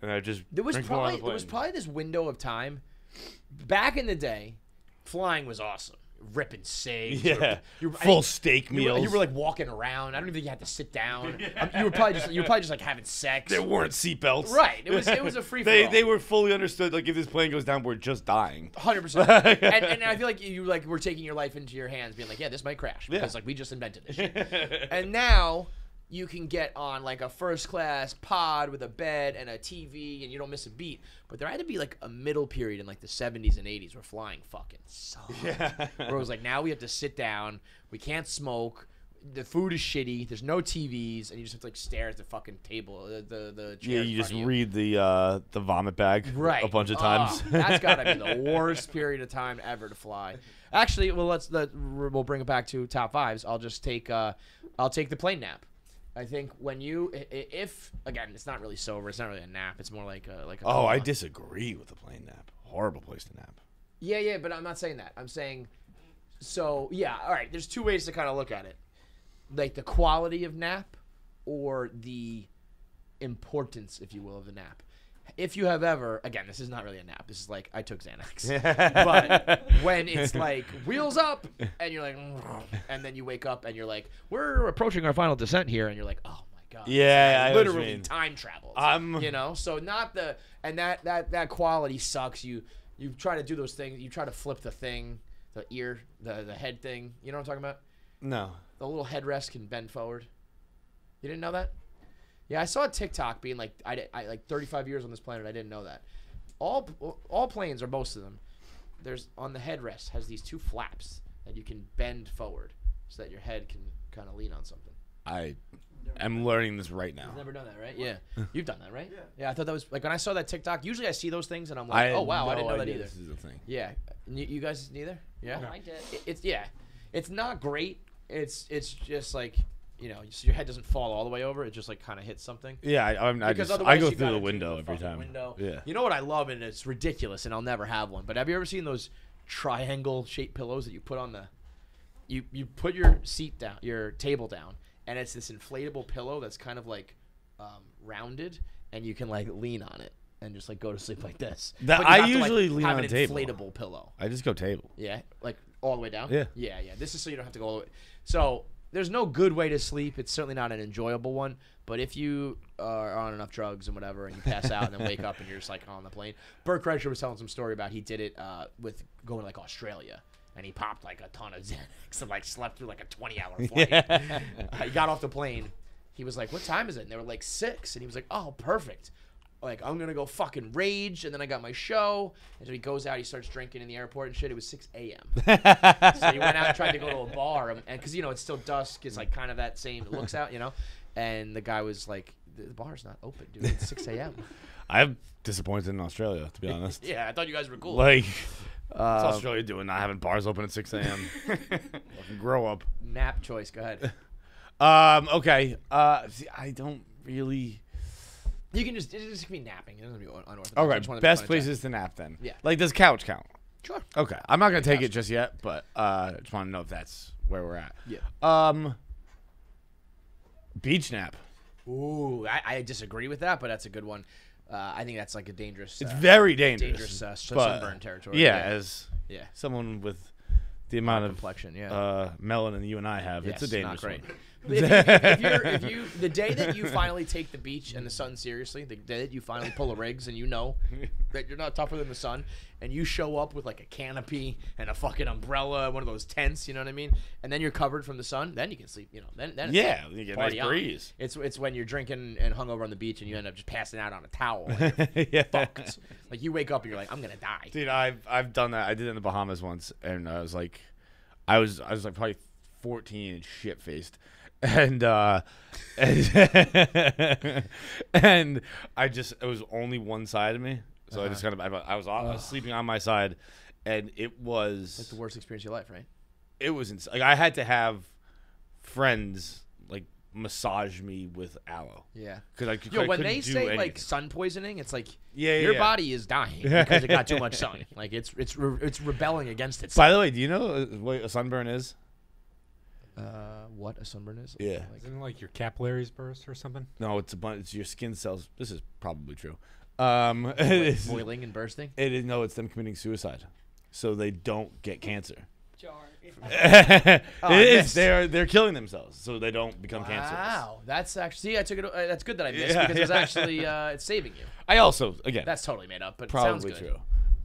And I just There was drink probably the there was probably this window of time. Back in the day, flying was awesome. Ripping saves, yeah, or, full think, steak meals. You were, you were like walking around. I don't even think you had to sit down. yeah. um, you were probably just you were probably just like having sex. There weren't seatbelts, right? It was it was a free. they for all. They were fully understood. Like if this plane goes down, we're just dying. one hundred percent. And and I feel like you like were taking your life into your hands, being like, yeah, this might crash because yeah. like we just invented this shit. And now you can get on like a first class pod with a bed and a T V and you don't miss a beat. But there had to be like a middle period in like the seventies and eighties where flying fucking sucked. Yeah. Where it was like, now we have to sit down. We can't smoke. The food is shitty. There's no T Vs, and you just have to like stare at the fucking table, the the, the chair. Yeah, you just you. read the uh, the vomit bag right. a bunch of times. Oh, that's gotta be the worst period of time ever to fly. Actually, well let's let, we'll bring it back to top fives. I'll just take uh, I'll take the plane nap. I think when you, if again, it's not really sober, it's not really a nap. It's more like a like. A oh, I disagree with the plane nap. Horrible place to nap. Yeah, yeah, but I'm not saying that. I'm saying, so yeah, all right. There's two ways to kind of look at it, like the quality of nap, or the importance, if you will, of the nap. If you have ever, again, this is not really a nap. This is like, I took Xanax. But when it's like wheels up and you're like, and then you wake up and you're like, we're approaching our final descent here. And you're like, oh my God. Yeah. Like, I literally know what you mean. Time travel. Um, you know, so not the, and that, that, that quality sucks. You, you try to do those things. You try to flip the thing, the ear, the, the head thing. You know what I'm talking about? No. The little headrest can bend forward. You didn't know that? Yeah, I saw a TikTok being like, I, I like thirty-five years on this planet. I didn't know that. All all planes, or most of them, there's on the headrest has these two flaps that you can bend forward so that your head can kind of lean on something. I am learning this right now. You've never done that, right? Yeah, you've done that, right? Yeah. Yeah, I thought that was like when I saw that TikTok. Usually I see those things and I'm like, I oh wow, no I didn't know idea that either. This is a thing. Yeah, you, you guys neither. Yeah, no. I did. It, it's yeah, it's not great. It's it's just like. You know, so your head doesn't fall all the way over. It just like kind of hits something. Yeah, I, I'm, I, just, I go through the window the every time. Window. Yeah. You know what I love, and it's ridiculous, and I'll never have one. But have you ever seen those triangle-shaped pillows that you put on the, you you put your seat down, your table down, and it's this inflatable pillow that's kind of like um, rounded, and you can like lean on it and just like go to sleep like this. That, I usually to, like, lean on a table. Have an inflatable pillow. I just go table. Yeah, like all the way down. Yeah, yeah, yeah. This is so you don't have to go all the way. So there's no good way to sleep. It's certainly not an enjoyable one. But if you are on enough drugs and whatever, and you pass out and then wake up and you're just like on the plane. Bert Kreischer was telling some story about he did it uh, with going like Australia. And he popped like a ton of Xanax and like slept through like a twenty hour flight. Yeah. Uh, he got off the plane. He was like, what time is it? And they were like six. And he was like, oh, perfect. Like, I'm going to go fucking rage. And then I got my show. And so he goes out. He starts drinking in the airport and shit. It was six a m So he went out and tried to go to a bar. And because, you know, it's still dusk. It's like kind of that same, it looks out, you know. And the guy was like, the bar's not open, dude. It's six a m I'm disappointed in Australia, to be honest. Yeah, I thought you guys were cool. Like... What's um, Australia doing? Not having bars open at six a m Grow up. Nap choice. Go ahead. Um. Okay. Uh. See, I don't really. You can just it just can be napping. It doesn't be unorthodox. All right. Best places to nap then. Yeah. Like does couch count? Sure. Okay. I'm not gonna take it just yet, but uh, just want to know if that's where we're at. Yeah. Um. Beach nap. Ooh, I, I disagree with that, but that's a good one. Uh, I think that's like a dangerous. Uh, it's very dangerous. Dangerous uh, sunburn territory. Yeah, yeah, as yeah, someone with the amount of complexion, yeah, uh, melanin you and I have, yes, it's a dangerous not great. One. if, you, if, you're, if you, the day that you finally take the beach and the sun seriously, the day that you finally pull a Riggs and you know that you're not tougher than the sun, and you show up with like a canopy and a fucking umbrella, one of those tents, you know what I mean, and then you're covered from the sun, then you can sleep, you know, then, then it's yeah, like, you get a nice breeze. It's it's when you're drinking and hungover on the beach and you end up just passing out on a towel. Yeah, fucked. Like you wake up and you're like, I'm gonna die. Dude, I've I've done that. I did it in the Bahamas once, and I was like, I was I was like probably fourteen and shit faced. And uh, and, and I just it was only one side of me, so uh-huh. I just kind of I, I was off, I was sleeping on my side, and it was that's the worst experience of your life, right? It was insane. Like I had to have friends like massage me with aloe, yeah, because I could. Yo, I when they say anything. Like sun poisoning, it's like yeah, yeah your yeah. body is dying because it got too much sun. Like it's it's re it's rebelling against itself. By the way, do you know what a sunburn is? Uh, what a sunburn is? Yeah, like, isn't it like your capillaries burst or something? No, it's a bunch. It's your skin cells. This is probably true. Um, like it's, boiling and bursting. It is no. It's them committing suicide, so they don't get cancer. Jar. it oh, is. They're they're killing themselves, so they don't become wow. cancerous. Wow, that's actually. See, I took it. Uh, that's good that I missed yeah, because yeah. it's actually uh, it's saving you. I also again. That's totally made up, but probably it sounds good. True.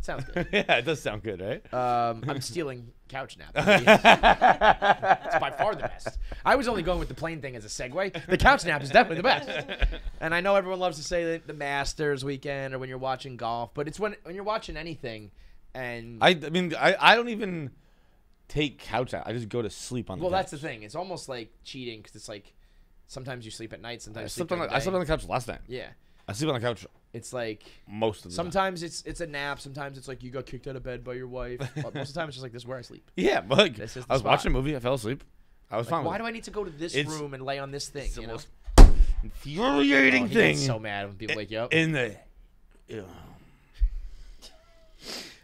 Sounds good. Yeah, it does sound good, right? Um, I'm stealing couch nap. It's by far the best. I was only going with the plane thing as a segue. The couch nap is definitely the best. And I know everyone loves to say that the Masters weekend or when you're watching golf, but it's when when you're watching anything. And I, I mean, I, I don't even take couch out. I just go to sleep on the well, couch. Well, that's the thing. It's almost like cheating because it's like sometimes you sleep at night. Sometimes I, you sleep slept on the, I slept on the couch last night. Yeah. I sleep on the couch. It's like most of the sometimes time. it's it's a nap. Sometimes it's like you got kicked out of bed by your wife. Most of the time it's just like this is where I sleep. Yeah, but like, this is I was spot. watching a movie. I fell asleep. I was like, fine. Why with do it. I need to go to this it's, room and lay on this thing? It's you the know? most infuriating oh, he thing. Gets so mad when people it, wake you up. In the, ew.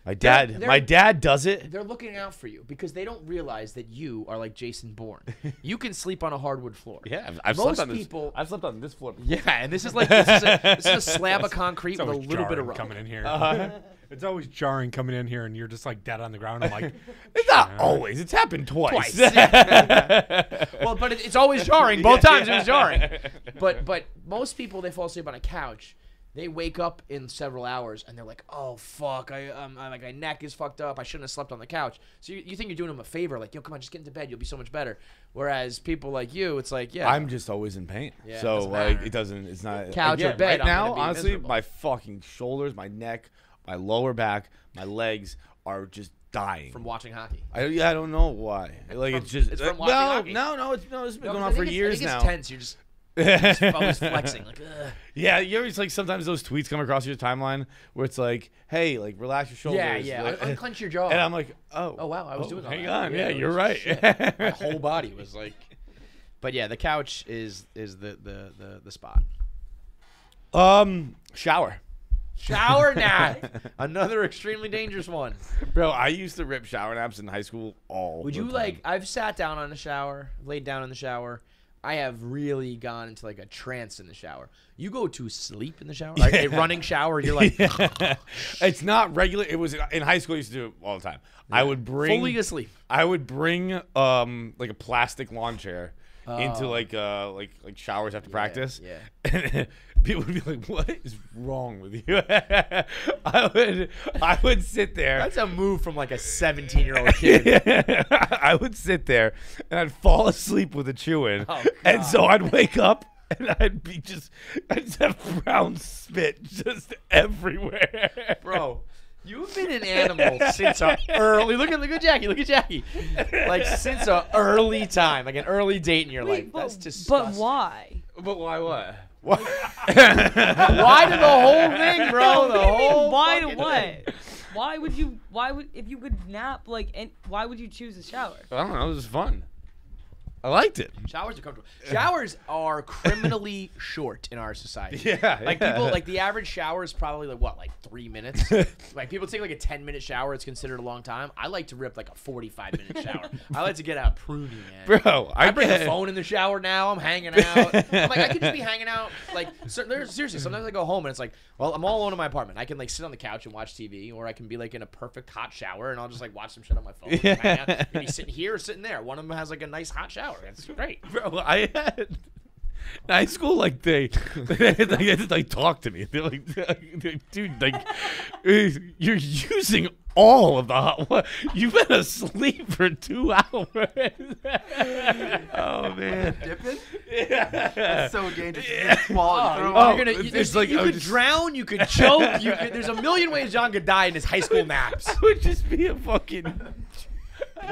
my dad, they're, they're, my dad does it. They're looking out for you because they don't realize that you are like Jason Bourne. You can sleep on a hardwood floor. Yeah, I've, I've most slept on people, this. I've slept on this floor. Before. Yeah, and this is like this is a, this is a slab of concrete with a little bit of rock coming in here. Uh-huh. It's always jarring coming in here, and you're just like dead on the ground. I'm like, it's not always. It's happened twice. twice. Well, but it, it's always jarring. Both yeah, times yeah. it was jarring. But but most people they fall asleep on a couch. They wake up in several hours and they're like, "Oh fuck, I um, I, like my neck is fucked up. I shouldn't have slept on the couch." So you, you think you're doing them a favor, like, "Yo, come on, just get into bed. You'll be so much better." Whereas people like you, it's like, "Yeah, I'm just always in pain." Yeah, so it like, it doesn't. It's not couch again, or bed. Right now, honestly, miserable. My fucking shoulders, my neck, my lower back, my legs are just dying from watching hockey. I yeah, I don't know why. Like from, it's just it's from watching no, hockey. no, no, it's no. It's been no, going on for years I think now. It's tense. You're just. Always flexing, like, ugh. Yeah, you always like sometimes those tweets come across your timeline where it's like, "Hey, like relax your shoulders." Yeah, yeah, like, Un unclench your jaw. And I'm like, "Oh, oh wow, I was oh, doing." Hang on, yeah, yeah you're right. My whole body was like, but yeah, the couch is is the the the, the spot. Um, shower, shower nap, another extremely dangerous one. Bro, I used to rip shower naps in high school all. Would the you time. like? I've sat down on the shower, laid down in the shower. I have really gone into like a trance in the shower. You go to sleep in the shower, yeah. like a running shower. You're like, yeah. It's not regular. It was in high school. I used to do it all the time. Yeah. I would bring fully asleep. I would bring um like a plastic lawn chair oh. into like uh like like showers after yeah, practice. Yeah. And people would be like, "What is wrong with you?" I would I would sit there. That's a move from like a seventeen year old kid. Yeah. I would sit there and I'd fall asleep with a chew in, oh, and so I'd wake up. And I'd be just, I'd just have brown spit just everywhere. Bro, you've been an animal since a early, look at, look at Jackie, look at Jackie. Like since a early time, like an early date in your Wait, life. But, That's disgusting. But why? But why what? What? Why did the whole thing, bro? The whole why to what? Thing. Why would you, why would, if you could nap, like, and why would you choose a shower? I don't know, it was fun. I liked it. Showers are comfortable. Showers are criminally short in our society. Yeah, like yeah. people, like the average shower is probably like what, like three minutes. Like people take like a ten minute shower; it's considered a long time. I like to rip like a forty-five minute shower. I like to get out pruning, man. Bro, I, I bring the phone in the shower now. I'm hanging out. I'm like I could just be hanging out. Like so, there's, seriously, sometimes I go home and it's like, well, I'm all alone in my apartment. I can like sit on the couch and watch T V, or I can be like in a perfect hot shower and I'll just like watch some shit on my phone. Yeah. Hang out. Maybe sitting here or sitting there. One of them has like a nice hot shower. That's great, bro. I had in high school like they, they, they, they, they talk to me. They're like, they, dude, like you're using all of the hot water. You've been asleep for two hours. Oh man, dipping. Yeah. That's so dangerous. Yeah. You're oh, you're gonna, you, it's like, you could just... drown. You could choke. You could, there's a million ways John could die in his high school naps. I would just be a fucking.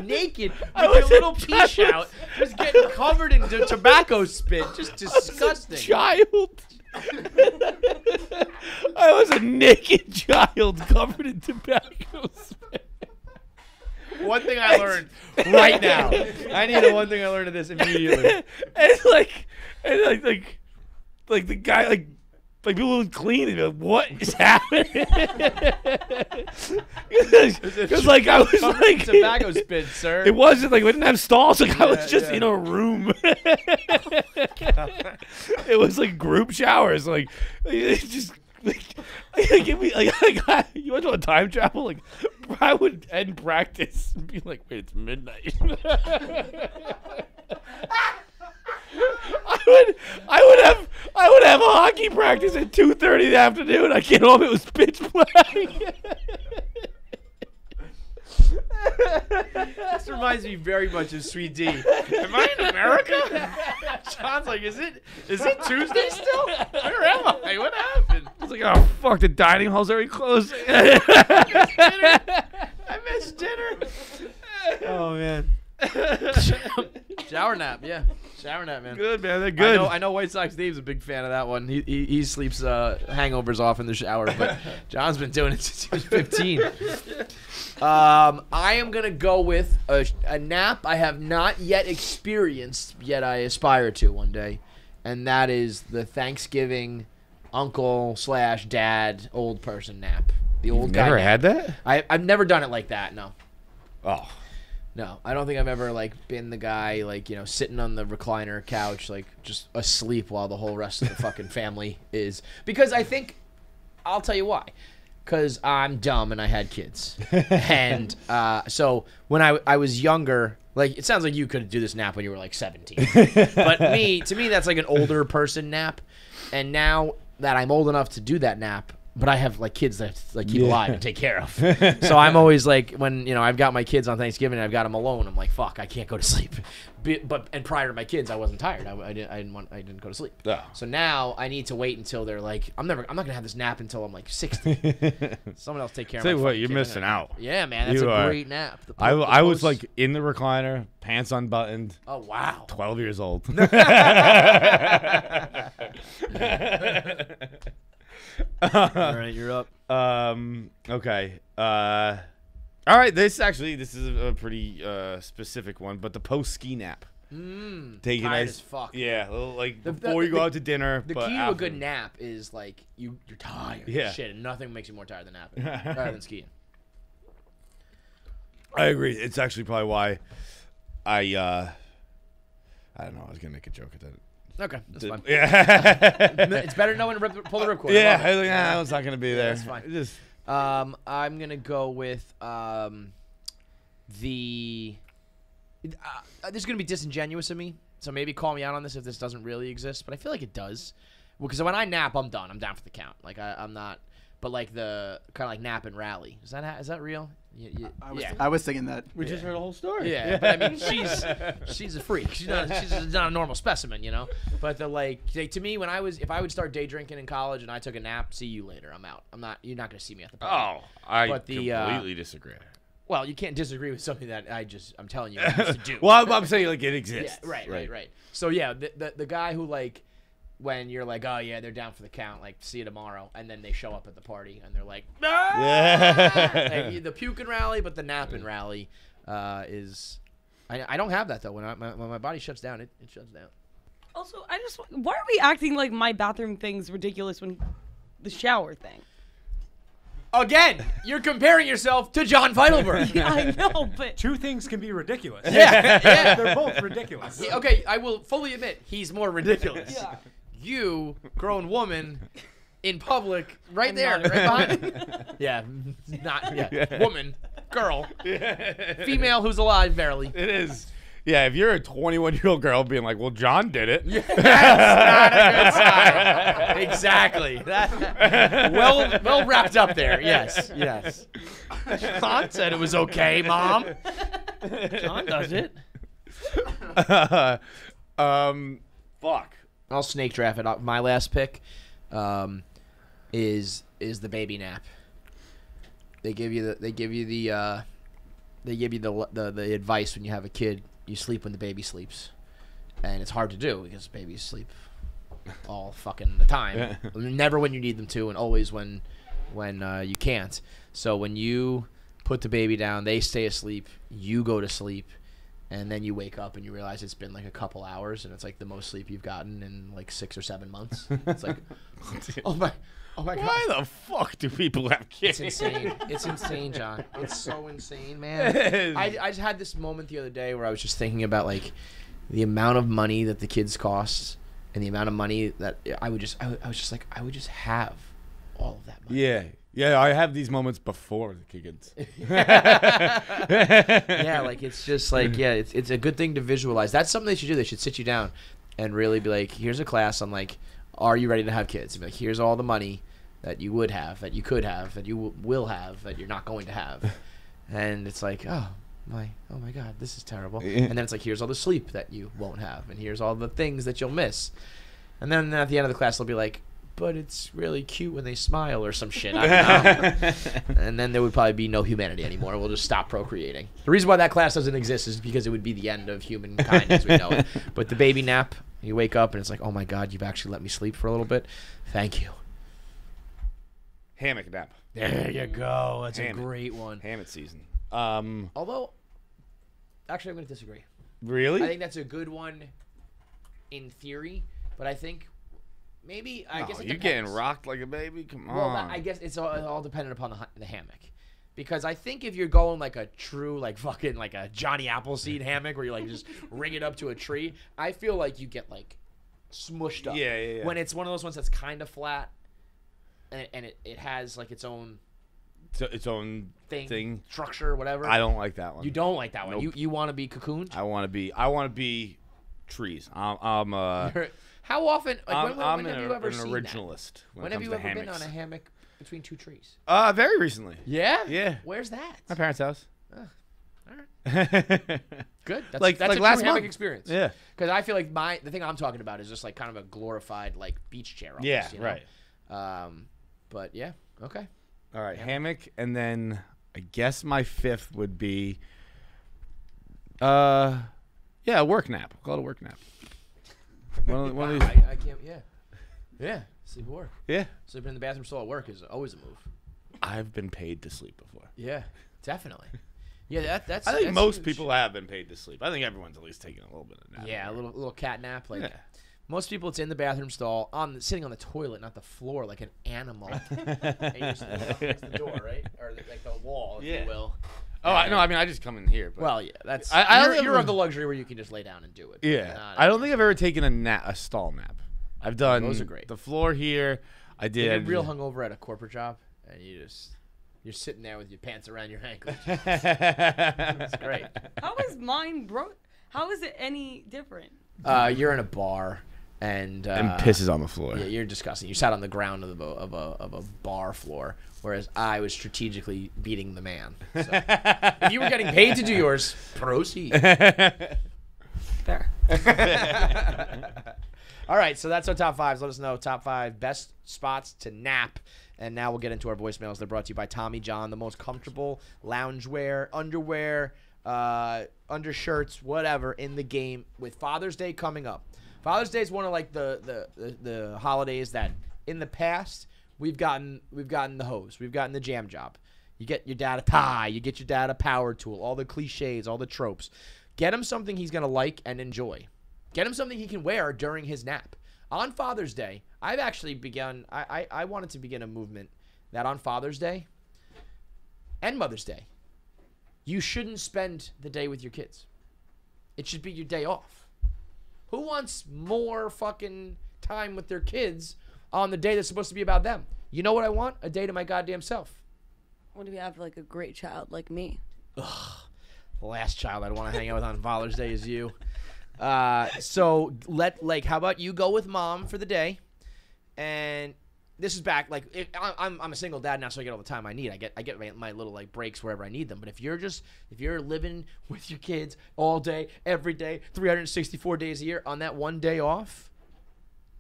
Naked with your little peach out, just getting covered in tobacco spit. Just disgusting. I was a child. I was a naked child covered in tobacco spit. One thing I learned right now. I need the one thing I learned of this immediately. And like, and like, like, like the guy, like. Like, people would clean and be like, what is happening? Because, like, I was like... tobacco spit, sir. It wasn't, like, we didn't have stalls. Like, yeah, I was just yeah. in a room. It was, like, group showers. Like, it just... Like, like, give me, like, like, you want to do a time travel? Like, I would end practice and be like, wait, it's midnight. I would, I would have, I would have a hockey practice at two thirty in the afternoon. I get home, it was pitch black. This reminds me very much of Sweet D. Am I in America? John's like, is it, is it Tuesday still? Where am I? What happened? I was like, oh fuck, the dining hall's already closed. I missed dinner. I missed dinner. Oh man. Shower nap, yeah. Shower nap, man. Good, man. They're good. I know, I know White Sox Dave's a big fan of that one. He he, he sleeps uh, hangovers off in the shower, but John's been doing it since he was fifteen. um, I am going to go with a, a nap I have not yet experienced, yet I aspire to one day, and that is the Thanksgiving uncle slash dad old person nap. The old You've guy never nap. Had that? I, I've never done it like that, no. Oh, no, I don't think I've ever like been the guy like you know sitting on the recliner couch like just asleep while the whole rest of the fucking family is because I think I'll tell you why, because I'm dumb and I had kids and uh, so when I I was younger like it sounds like you could do this nap when you were like seventeen but me to me that's like an older person nap and now that I'm old enough to do that nap. But I have like kids that like keep yeah. alive and take care of, so I'm always like when you know I've got my kids on Thanksgiving and I've got them alone. I'm like fuck, I can't go to sleep. But and prior to my kids, I wasn't tired. I, I didn't. I didn't want. I didn't go to sleep. Oh. So now I need to wait until they're like I'm never. I'm not gonna have this nap until I'm like sixty. Someone else take care. Say of my what you're kid. Missing out. Yeah, man, that's you a are. Great nap. The, I the I most... was like in the recliner, pants unbuttoned. Oh wow, twelve years old. All right, you're up. Um, okay. Uh, all right. This actually, this is a, a pretty uh, specific one, but the post ski nap. Mm, Take tired a nice, as fuck. Yeah, little, like the, before the, you go the, out to dinner. The but key after. To a good nap is like you you're tired. Yeah. Shit, and nothing makes you more tired than napping, tired than skiing. I agree. It's actually probably why I uh, I don't know. I was gonna make a joke at that. Okay, that's Did, fine. Yeah. It's better no one rip, pull the ripcord. Yeah, I was like, nah, I was not gonna be there. Yeah, that's fine. Just, um, I'm gonna go with um, the. Uh, this is gonna be disingenuous of me, so maybe call me out on this if this doesn't really exist, but I feel like it does. Well, because when I nap, I'm done. I'm down for the count. Like I, I'm not. But like the kind of like nap and rally. Is that is that real? You, you, I, was yeah. I was thinking that. We yeah. just heard a whole story. Yeah, yeah. But I mean, she's she's a freak. She's not she's not a normal specimen, you know. But the like to me, when I was if I would start day drinking in college and I took a nap, see you later. I'm out. I'm not. You're not gonna see me at the party. Oh, I but the, completely uh, disagree. Well, you can't disagree with something that I just I'm telling you I used to do. Well, I'm, I'm saying like it exists. Yeah, right, right, right, right. So yeah, the the, the guy who like. When you're like, oh, yeah, they're down for the count, like, see you tomorrow. And then they show up at the party, and they're like, ah! Yeah. And the puking rally, but the napping rally uh, is – I don't have that, though. When, I, my, when my body shuts down, it, it shuts down. Also, I just – why are we acting like my bathroom thing's ridiculous when the shower thing? Again, you're comparing yourself to John Feidelberg. Yeah, I know, but... Two things can be ridiculous. Yeah. Yeah. They're both ridiculous. Yeah, okay, I will fully admit he's more ridiculous. Yeah. You, grown woman, in public, right I'm there, right behind me. Yeah, not, yeah. yeah. Woman, girl, yeah. Female who's alive, barely. It is. Yeah, if you're a twenty-one-year-old girl being like, well, John did it. Yeah, that's not a good sign. Exactly. That, well, well wrapped up there, yes, yes. John said it was okay, Mom. John does it. Uh, um, fuck. I'll snake draft it. My last pick um, is is the baby nap. They give you the they give you the uh, they give you the, the the advice when you have a kid. You sleep when the baby sleeps, and it's hard to do because babies sleep all fucking the time. Yeah. Never when you need them to, and always when when uh, you can't. So when you put the baby down, they stay asleep. You go to sleep. And then you wake up and you realize it's been like a couple hours and it's like the most sleep you've gotten in like six or seven months. It's like, oh my, oh my God. Why the fuck do people have kids? It's insane. It's insane, John. It's so insane, man. I, I just had this moment the other day where I was just thinking about like the amount of money that the kids cost and the amount of money that I would just, I, I was just like, I would just have all of that money. Yeah. Yeah, I have these moments before the kids. Yeah, like it's just like, yeah, it's, it's a good thing to visualize. That's something they should do. They should sit you down and really be like, here's a class on like, are you ready to have kids? And be like, here's all the money that you would have, that you could have, that you w will have, that you're not going to have. And it's like, oh, my, oh my God, this is terrible. And then it's like, here's all the sleep that you won't have. And here's all the things that you'll miss. And then at the end of the class, they'll be like, but it's really cute when they smile or some shit. I don't know. And then there would probably be no humanity anymore. We'll just stop procreating. The reason why that class doesn't exist is because it would be the end of humankind as we know it. But the baby nap, you wake up and it's like, oh my God, you've actually let me sleep for a little bit. Thank you. Hammock nap. There you go. That's Hammock. A great one. Hammock season. Um, Although, actually, I'm going to disagree. Really? I think that's a good one in theory, but I think... Maybe I no, guess it you're depends. Getting rocked like a baby. Come well, on. I guess it's all, it's all dependent upon the, the hammock, because I think if you're going like a true like fucking like a Johnny Appleseed hammock where you like just ring it up to a tree, I feel like you get like smushed up. Yeah, yeah, yeah. When it's one of those ones that's kind of flat, and it, and it, it has like its own it's, its own thing, thing structure, whatever. I don't like that one. You don't like that one. Nope. You you want to be cocooned. I want to be. I want to be trees. I'm. I'm uh, How often? Like, when, when, I'm when have a, you ever an seen originalist. That? When, when have you ever hammocks. Been on a hammock between two trees? Uh, very recently. Yeah. Yeah. Where's that? My parents' house. Uh, all right. Good. That's like that's like a last hammock month. Experience. Yeah. Because I feel like my the thing I'm talking about is just like kind of a glorified like beach chair. Almost, yeah. You know? Right. Um, but yeah. Okay. All right. Hammock. hammock, and then I guess my fifth would be. Uh, yeah, a work nap. We'll call it a work nap. One of, one of these. I, I can't. Yeah, yeah. Sleep at work. Yeah. Sleeping in the bathroom stall at work is always a move. I've been paid to sleep before. Yeah, definitely. Yeah, that, that's. I think that's most huge. People have been paid to sleep. I think everyone's at least taking a little bit of nap. Yeah, a little little cat nap. Like yeah. Most people, it's in the bathroom stall, on the, sitting on the toilet, not the floor, like an animal. And you just, it's the door, right, or the, like the wall, if yeah. you will. Oh, I, no, I mean, I just come in here. But well, yeah, that's I, I you're, you're of the luxury where you can just lay down and do it. Yeah, not, I don't think I've ever taken a nap, a stall nap. I've done those are great. The floor here, I did. You're real hungover at a corporate job, and you just you're sitting there with your pants around your ankles. That's great. How is mine bro? How is it any different? Uh, you're in a bar. And, uh, and pisses on the floor. Yeah, you're disgusting. You sat on the ground of a of a of a bar floor, whereas I was strategically beating the man. So if you were getting paid to do yours, proceed. Fair. All right, so that's our top fives. Let us know top five best spots to nap. And now we'll get into our voicemails. They're brought to you by Tommy John, the most comfortable loungewear, underwear, uh, undershirts, whatever in the game. With Father's Day coming up. Father's Day is one of like the, the, the, the holidays that in the past we've gotten we've gotten the hose. We've gotten the jam job. You get your dad a tie, you get your dad a power tool, all the cliches, all the tropes. Get him something he's gonna like and enjoy. Get him something he can wear during his nap. On Father's Day, I've actually begun I, I, I wanted to begin a movement that on Father's Day and Mother's Day, you shouldn't spend the day with your kids. It should be your day off. Who wants more fucking time with their kids on the day that's supposed to be about them? You know what I want? A day to my goddamn self. What if you have, like, a great child like me? Ugh. The last child I'd want to hang out with on Father's Day is you. Uh, so, let like, how about you go with mom for the day? And this is back, like, it, I'm, I'm a single dad now, so I get all the time I need. I get I get my, my little, like, breaks wherever I need them. But if you're just, if you're living with your kids all day, every day, three hundred sixty-four days a year, on that one day off,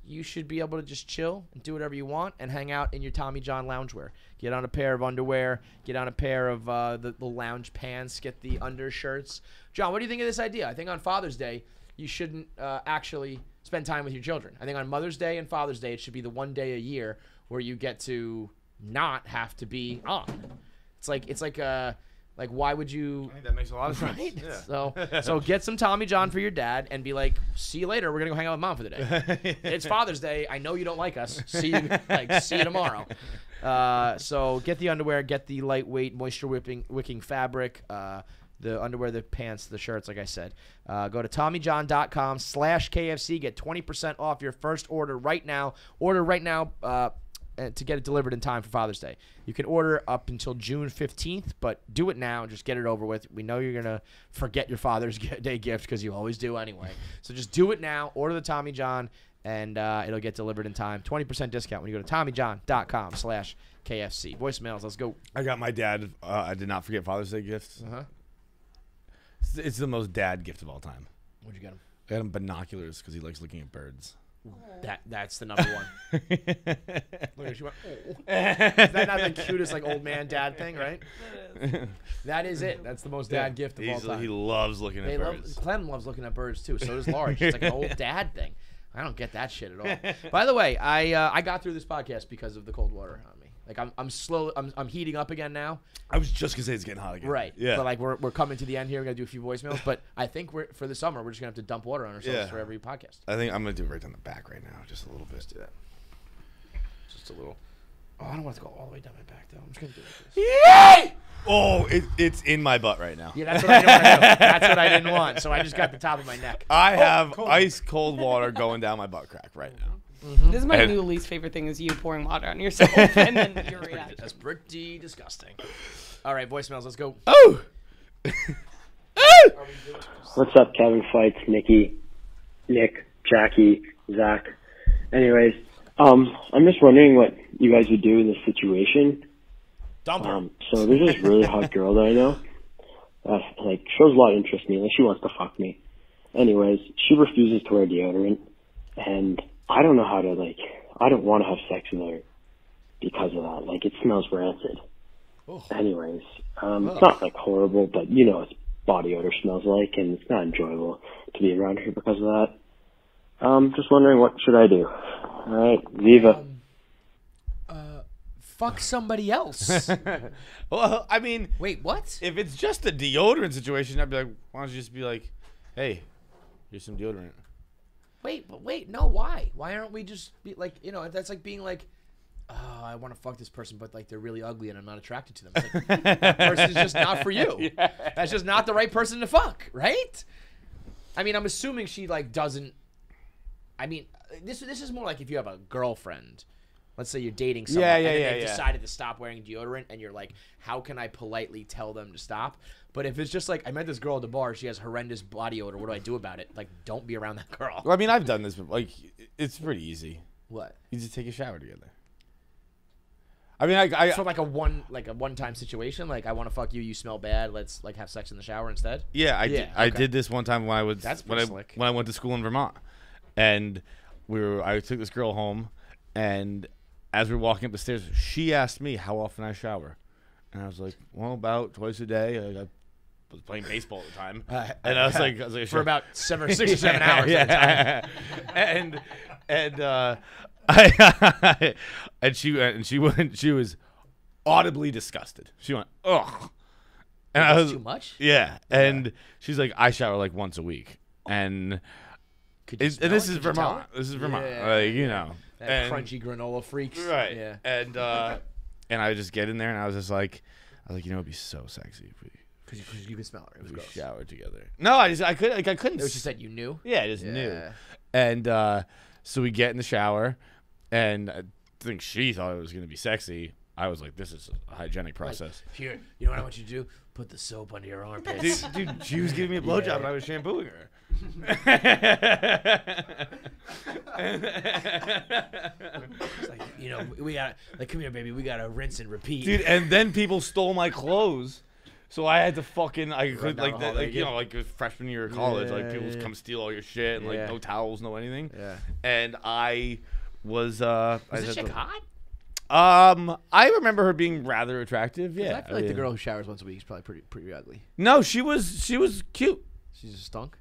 you should be able to just chill and do whatever you want and hang out in your Tommy John loungewear. Get on a pair of underwear. Get on a pair of uh, the, the lounge pants. Get the undershirts. John, what do you think of this idea? I think on Father's Day, you shouldn't uh, actually spend time with your children. I think on Mother's Day and Father's Day, it should be the one day a year where you get to not have to be on. It's like it's like uh like why would you? I think that makes a lot of sense. Right? Yeah. So so get some Tommy John for your dad and be like, see you later. We're gonna go hang out with mom for the day. It's Father's Day. I know you don't like us. See you like see you tomorrow. Uh, so get the underwear, get the lightweight moisture whipping wicking fabric. Uh, The underwear, the pants, the shirts, like I said. Uh, go to TommyJohn.com slash KFC. Get twenty percent off your first order right now. Order right now uh, to get it delivered in time for Father's Day. You can order up until June fifteenth, but do it now and just get it over with. We know you're going to forget your Father's Day gift because you always do anyway. So just do it now. Order the Tommy John, and uh, it'll get delivered in time. twenty percent discount when you go to TommyJohn.com slash KFC. Voicemails, let's go. I got my dad. Uh, I did not forget Father's Day gifts. Uh-huh. It's the most dad gift of all time. What'd you get him? I got him binoculars because he likes looking at birds. That That's the number one. Look at you. Oh. Is that not the cutest like old man dad thing, right? That is it. That's the most dad gift of He's, all time. He loves looking at they birds. Love, Clem loves looking at birds too. So does Laurie. It's like an old dad thing. I don't get that shit at all. By the way, I uh, I got through this podcast because of the cold water on me. Like I'm I'm slowly I'm I'm heating up again now. I was just gonna say it's getting hot again. Right. Yeah. But like we're we're coming to the end here. We're gonna do a few voicemails. But I think we're for the summer we're just gonna have to dump water on ourselves yeah. for every podcast. I think I'm gonna do it right down the back right now, just a little bit. Let's do that. Just a little. Oh, I don't want it to go all the way down my back though. I'm just gonna do it like this. Yay! Oh, it, it's in my butt right now. Yeah, that's what I didn't want to do. That's what I didn't want. So I just got the top of my neck. I oh, have cold. ice cold water going down my butt crack right now. Mm-hmm. This is my and new least favorite thing is you pouring water on yourself and then your reaction. That's pretty disgusting. All right, voicemails, let's go. Oh! What's up, Kevin, Feits, Nikki, Nick, Jackie, Zach? Anyways, um, I'm just wondering what you guys would do in this situation. Dump her. Um, so there's this really hot girl that I know that like, shows a lot of interest in me. Like, she wants to fuck me. Anyways, she refuses to wear deodorant, and I don't know how to, like, I don't want to have sex with her because of that. Like, it smells rancid. Oh. Anyways, um, oh. It's not, like, horrible, but you know what body odor smells like, and it's not enjoyable to be around her because of that. Um, just wondering, what should I do? All right, Viva. Um, uh, fuck somebody else. Well, I mean. Wait, what? If it's just a deodorant situation, I'd be like, why don't you just be like, hey, here's some deodorant. Wait, but wait, no, why? Why aren't we just, be like, you know, that's like being like, oh, I want to fuck this person, but like they're really ugly and I'm not attracted to them. It's like, that person's just not for you. Yeah. That's just not the right person to fuck, right? I mean, I'm assuming she like doesn't. I mean, this this is more like if you have a girlfriend. Let's say you're dating someone yeah, yeah, and yeah, they've yeah. decided to stop wearing deodorant, and you're like, how can I politely tell them to stop? But if it's just like, I met this girl at the bar, she has horrendous body odor, what do I do about it? Like, don't be around that girl. Well, I mean, I've done this before. Like, it's pretty easy. What? You just take a shower together. I mean, I, I so like a one like a one time situation. Like, I want to fuck you. You smell bad. Let's like have sex in the shower instead. Yeah, I yeah, did, okay. I did this one time when I was That's when I, when I went to school in Vermont, and we were I took this girl home, and as we were walking up the stairs, she asked me how often I shower, and I was like, well, about twice a day. I, I was playing baseball at the time, uh, and I was like, I was like sure. for about seven or six or seven hours. Yeah, yeah. and and. uh I, and she and she went. She was audibly disgusted. She went, "Ugh," and I was too much. Yeah, and yeah. she's like, "I shower like once a week," and, could you it, and this, is this is Vermont. This is Vermont. Like you know, that and, crunchy granola freaks, right? Yeah, and uh, and I would just get in there, and I was just like, I was like, you know, it'd be so sexy if we. Because you, you could smell it. It was gross. We showered together. No, I just I could like I couldn't. It was just that you knew. Yeah, I just yeah. knew, and uh, so we get in the shower. And I think she thought it was going to be sexy. I was like, this is a hygienic process. Like, here, you know what I want you to do? Put the soap under your armpits. Dude, dude she was giving me a blowjob yeah. and I was shampooing her. It's like, you know, we got like, come here, baby. We got to rinse and repeat. Dude, and then people stole my clothes. So I had to fucking, I could, like, that, like you know, like freshman year of college, yeah, like people yeah. just come steal all your shit and yeah. like no towels, no anything. Yeah. And I... Was uh was this chick hot? Um, I remember her being rather attractive. Yeah, I feel like yeah. the girl who showers once a week is probably pretty pretty ugly. No, she was she was cute. She just stunk.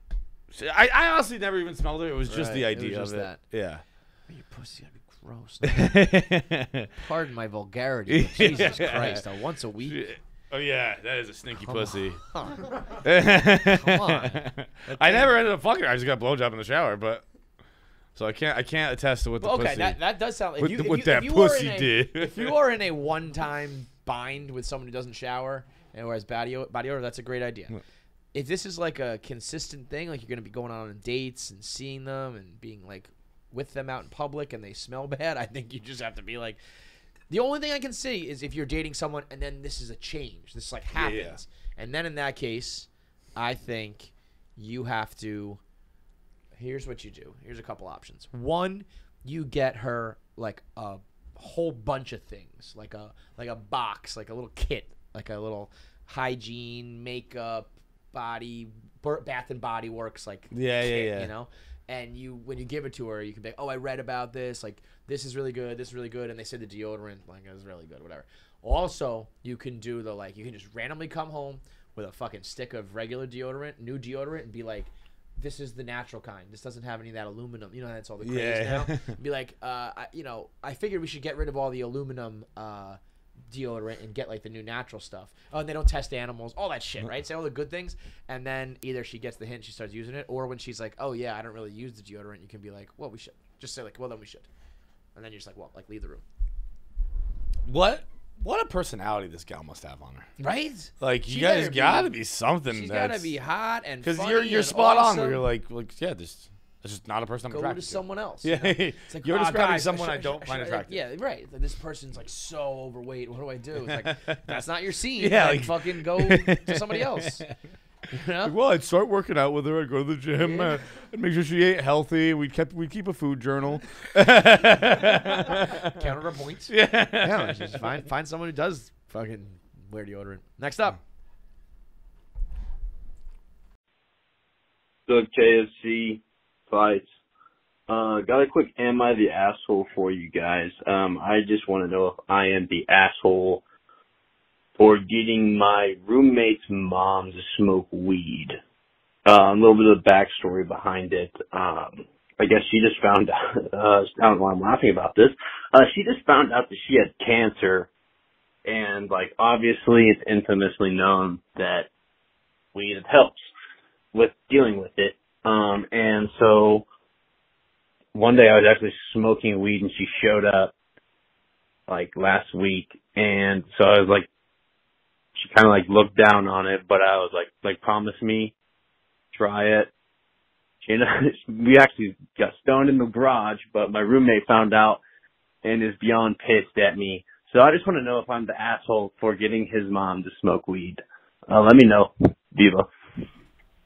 She, I I honestly never even smelled her. It was right. just the idea it was just of it. That. Yeah. Your pussy's gonna be gross. Pardon my vulgarity. But Jesus Christ! A once a week. Oh yeah, that is a stinky Come pussy. On. Come on. I never ended up fucking her. I just got a blowjob in the shower, but. So I can't I can't attest to what the okay, pussy. Okay, that, that does sound like what, you, what you, that you pussy a, did. If you are in a one-time bind with someone who doesn't shower and wears body body odor, that's a great idea. What? If this is like a consistent thing, like you're going to be going on dates and seeing them and being like with them out in public and they smell bad, I think you just have to be like. The only thing I can see is if you're dating someone and then this is a change. This like happens, yeah, yeah. and then in that case, I think you have to. Here's what you do. Here's a couple options. One, you get her like a whole bunch of things, like a like a box, like a little kit, like a little hygiene, makeup, body, Bath and Body Works, like yeah, kit, yeah, yeah, you know. And you, when you give it to her, you can be like, oh, I read about this. Like this is really good. This is really good. And they said the deodorant like is really good. Whatever. Also, you can do the like you can just randomly come home with a fucking stick of regular deodorant, new deodorant, and be like. This is the natural kind. This doesn't have any of that aluminum. You know, that's all the craze yeah. now. Be like, uh, I, you know, I figured we should get rid of all the aluminum uh, deodorant and get, like, the new natural stuff. Oh, and they don't test animals. All that shit, right? Say all the good things. And then either she gets the hint, she starts using it, or when she's like, oh, yeah, I don't really use the deodorant, you can be like, well, we should. Just say, like, well, then we should. And then you're just like, well, like, leave the room. What? What a personality this gal must have on her, right? Like you guys gotta be something. She's gotta be hot and because you're you're spot on. Where you're like, like yeah, this that's just not a person I'm attracted to. Go to someone else. Yeah, it's like you're describing someone I don't find attractive. Yeah, right. This person's like so overweight. What do I do? It's like that's not your scene. Yeah, like fucking go to somebody else. You know? Like, well, I'd start working out with her. I'd go to the gym. Yeah. Uh, I'd make sure she ate healthy. We'd kept we keep a food journal. Counted her points. Yeah, yeah just find find someone who does fucking wear deodorant. Next up, the K F C fights. Uh, got a quick "Am I the asshole" for you guys? Um, I just want to know if I am the asshole. Or getting my roommate's mom to smoke weed. Uh, a little bit of the backstory behind it. Um, I guess she just found out, uh, I don't know why I'm laughing about this. Uh, she just found out that she had cancer. And, like, obviously it's infamously known that weed helps with dealing with it. Um, and so one day I was actually smoking weed and she showed up. like last week, and so I was like, she kind of like looked down on it, but I was like, like promise me, try it. She, you know, we actually got stoned in the garage, but my roommate found out and is beyond pissed at me. So I just want to know if I'm the asshole for getting his mom to smoke weed. Uh, let me know, Diva.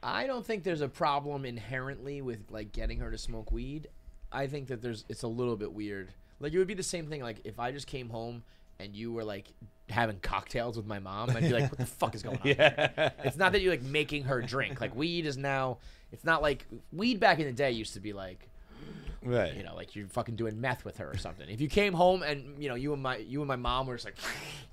I don't think there's a problem inherently with like getting her to smoke weed. I think that there's it's a little bit weird. Like it would be the same thing. Like if I just came home and you were like having cocktails with my mom, I'd be like, what the fuck is going on? Yeah. It's not that you're like making her drink. Like weed is now. It's not like weed back in the day used to be like, right. You know, like you're fucking doing meth with her or something. If you came home and you know you and my you and my mom were just like,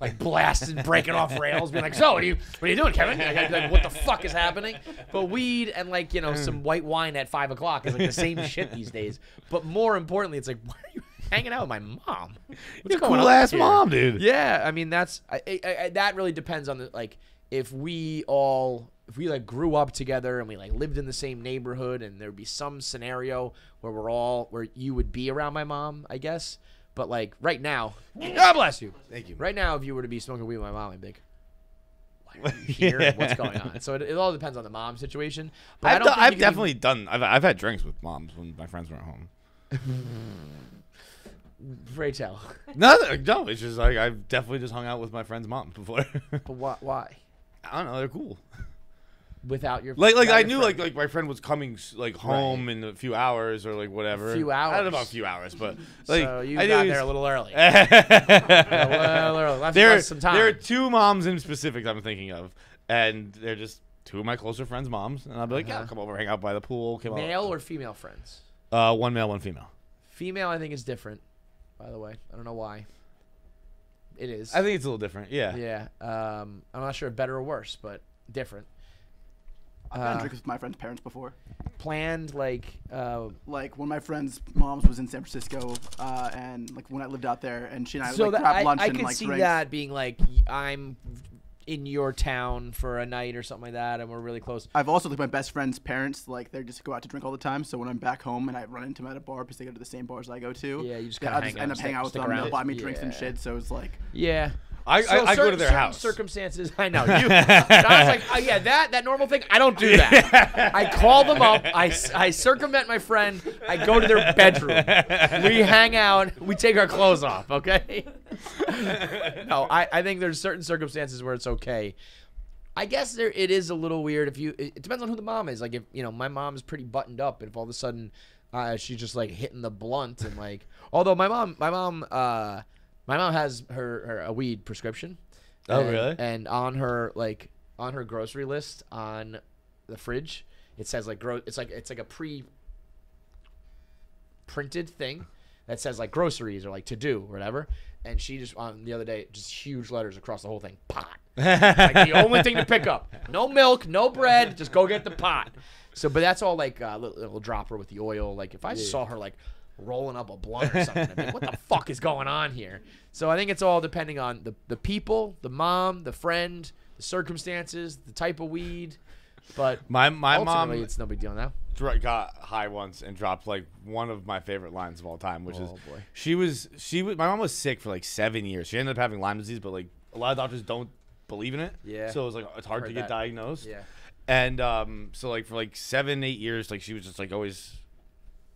like blasting, breaking off rails, being like, so what are you what are you doing, Kevin? Like, I'd be like, what the fuck is happening? But weed and like you know some white wine at five o'clock is like the same shit these days. But more importantly, it's like, why are you hanging out with my mom? What's Your going cool on ass here? Mom, dude. Yeah, I mean that's I, I, I, that really depends on the like if we all. If we like grew up together and we like lived in the same neighborhood and there'd be some scenario where we're all where you would be around my mom, I guess. But like right now, God bless you. Thank you. Right now, if you were to be smoking weed with my mom, I'd be like, why are you here? Yeah. What's going on? So it, it all depends on the mom situation. But I've, I don't think I've definitely even... done. I've I've had drinks with moms when my friends were at home. Pray tell. No, no. It's just like I've definitely just hung out with my friend's mom before. But why? Why? I don't know. They're cool. Without your like, like I knew friend. like like my friend was coming like home right. in a few hours or like whatever. A few hours. I don't know about a few hours, but like so you I got there was... a little early. a little early. Left there, left some time. There are two moms in specific I'm thinking of, and they're just two of my closer friends' moms, and I'll be like, uh-huh. yeah, I'll come over, hang out by the pool. Come male out. or female friends? Uh, one male, one female. Female, I think is different. By the way, I don't know why. It is. I think it's a little different. Yeah. Yeah. Um, I'm not sure better or worse, but different. I've gotten uh, drinks with my friend's parents before. Planned, like... Uh, like, when my friend's mom's was in San Francisco, uh, and, like, when I lived out there, and she and I, so like, grabbed lunch I, I and, like, I could see drinks. That being, like, I'm in your town for a night or something like that, and we're really close. I've also, like, my best friend's parents, like, they just go out to drink all the time, so when I'm back home and I run into them at a bar because they go to the same bars I go to, yeah, you just kind of hang out. I just end up hanging out with them, they'll buy me yeah. drinks and shit, so it's like... Yeah. I, so I, I go to their house. Circumstances, I know. You, I was like, oh, yeah, that that normal thing, I don't do that. I call them up. I, I circumvent my friend. I go to their bedroom. We hang out. We take our clothes off, okay? No, I, I think there's certain circumstances where it's okay. I guess there it is a little weird. If you, it depends on who the mom is. Like, if you know, my mom's pretty buttoned up, and if all of a sudden uh, she's just, like, hitting the blunt and, like, although my mom, my mom, uh, My mom has her, her a weed prescription. Oh, and, really? And on her like on her grocery list on the fridge, it says like gro it's like it's like a pre-printed thing that says like groceries or like to do or whatever. And she just on the other day just huge letters across the whole thing, pot. Like the only thing to pick up. No milk, no bread, just go get the pot. So but that's all like a uh, little, little dropper with the oil. Like if I yeah. saw her like rolling up a blunt or something. I mean, what the fuck is going on here? So I think it's all depending on the, the people, the mom, the friend, the circumstances, the type of weed. But my my ultimately, mom, it's no big deal now. Got high once and dropped like one of my favorite lines of all time, which oh, is boy. she was she was my mom was sick for like seven years. She ended up having Lyme disease, but like a lot of doctors don't believe in it. Yeah. So it was like it's hard Heard to get that. diagnosed. Yeah. And um, so like for like seven eight years, like she was just like always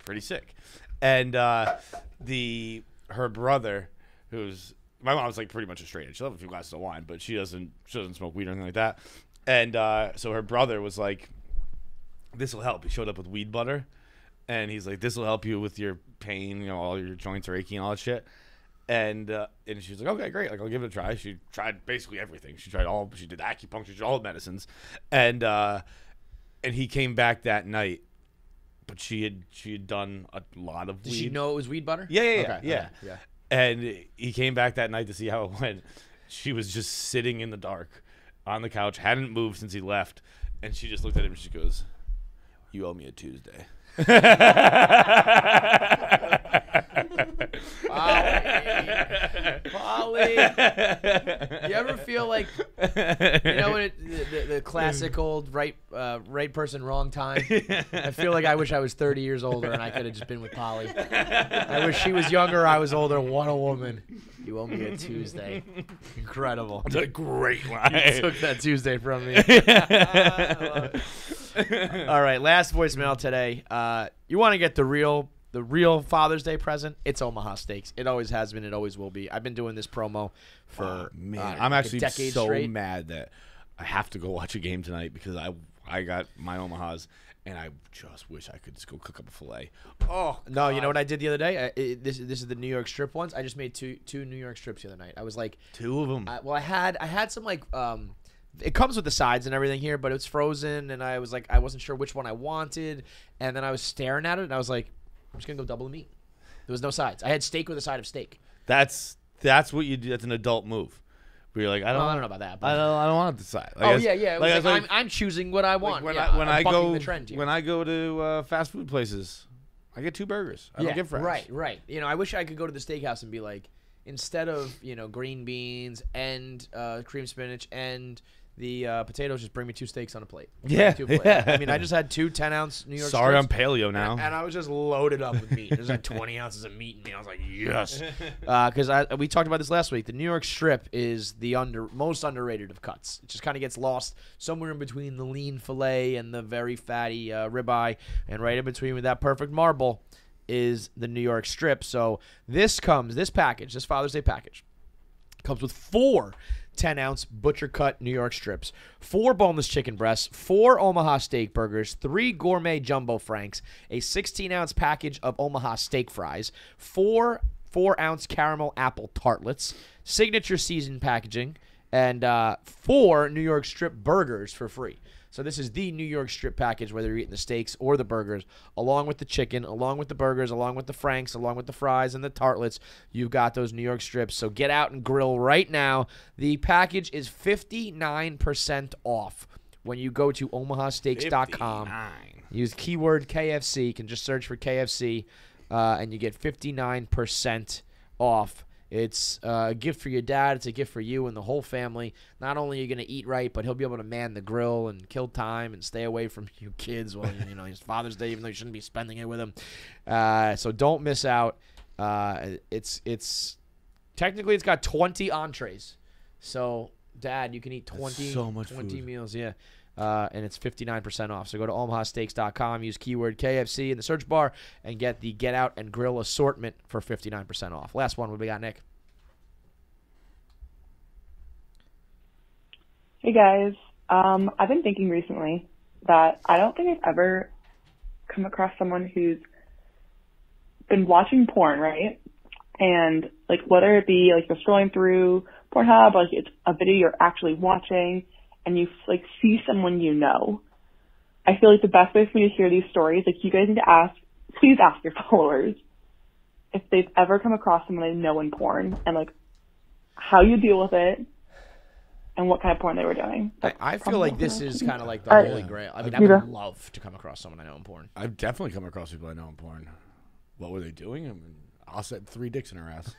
pretty sick. And uh, the her brother, who's my mom was like pretty much a straight edge. She'll have a few glasses of wine, but she doesn't she doesn't smoke weed or anything like that. And uh, so her brother was like, "This will help." He showed up with weed butter, and he's like, "This will help you with your pain. You know, all your joints are aching, and all that shit." And uh, and she was like, "Okay, great. Like, I'll give it a try." She tried basically everything. She tried all. She did acupuncture, she did all the medicines, and uh, and he came back that night. But she had she had done a lot of weed. Did she know it was weed butter? Yeah, yeah, yeah. Okay, yeah. Okay, yeah. And he came back that night to see how it went. She was just sitting in the dark on the couch, hadn't moved since he left, and she just looked at him and she goes, "You owe me a Tuesday." Polly, Polly. You ever feel like you know when it, the, the, the classic old right uh, right person, wrong time. I feel like I wish I was thirty years older and I could have just been with Polly. I wish she was younger, I was older. What a woman. You owe me a Tuesday. Incredible. That's a great line. You took that Tuesday from me. All right, last voicemail today. Uh, you want to get the real the real Father's Day present? It's Omaha Steaks. It always has been. It always will be. I've been doing this promo for oh, man. Uh, I'm actually so straight. mad that I have to go watch a game tonight because I I got my Omahas. And I just wish I could just go cook up a filet. Oh, God. No, you know what I did the other day? I, it, this, this is the New York strip ones. I just made two two New York strips the other night. I was like... Two of them. I, well, I had I had some like... Um, it comes with the sides and everything here, but it's frozen. And I was like, I wasn't sure which one I wanted. And then I was staring at it, and I was like, I'm just going to go double the meat. There was no sides. I had steak with a side of steak. That's that's what you do. That's an adult move. Where you're like, I don't, well, I don't know about that. But I don't, I don't want to decide. Like, oh, yeah, yeah. Like, like, like, I'm, I'm choosing what I want. Like when, yeah, I, when, I go, the trend when I go to uh, fast food places, I get two burgers. I yeah, don't get fries. Right, right. You know, I wish I could go to the steakhouse and be like, instead of, you know, green beans and uh, cream spinach and the uh, potatoes, just bring me two steaks on a plate. Yeah, two plate. yeah. I mean, I just had two ten-ounce New York Sorry, steaks, I'm paleo now. And, and I was just loaded up with meat. There's like twenty ounces of meat in me. I was like, yes. Because uh, we talked about this last week. The New York strip is the under most underrated of cuts. It just kind of gets lost somewhere in between the lean filet and the very fatty uh, ribeye. And right in between with that perfect marble is the New York strip. So this comes, this package, this Father's Day package, comes with four ten-ounce butcher-cut New York strips, four boneless chicken breasts, four Omaha steak burgers, three gourmet jumbo franks, a sixteen-ounce package of Omaha steak fries, four four-ounce caramel apple tartlets, signature seasoned packaging, and uh, four New York strip burgers for free. So this is the New York strip package, whether you're eating the steaks or the burgers, along with the chicken, along with the burgers, along with the franks, along with the fries and the tartlets. You've got those New York strips. So get out and grill right now. The package is fifty-nine percent off when you go to omaha steaks dot com. Use keyword K F C. You can just search for K F C, uh, and you get fifty-nine percent off. It's a gift for your dad. It's a gift for you and the whole family. Not only are you going to eat right, but he'll be able to man the grill and kill time and stay away from you kids while, you know, it's Father's Day, even though you shouldn't be spending it with him. Uh, so don't miss out. Uh, it's it's technically it's got twenty entrees. So, Dad, you can eat twenty, so much twenty meals. Yeah. Uh, and it's fifty-nine percent off. So go to omaha steaks dot com, use keyword K F C in the search bar, and get the Get Out and Grill assortment for fifty-nine percent off. Last one, what do we got, Nick? Hey, guys. Um, I've been thinking recently that I don't think I've ever come across someone who's been watching porn, right? And, like, whether it be, like, you're scrolling through Pornhub, like, it's a video you're actually watching, and you, like, see someone you know. I feel like the best way for me to hear these stories, like, you guys need to ask, please ask your followers if they've ever come across someone they know in porn and, like, how you deal with it and what kind of porn they were doing. That's I, I feel like this is kind of like the uh, holy grail. I mean, I would love to come across someone I know in porn. I've definitely come across people I know in porn. What were they doing? I mean, I'll set three dicks in her ass.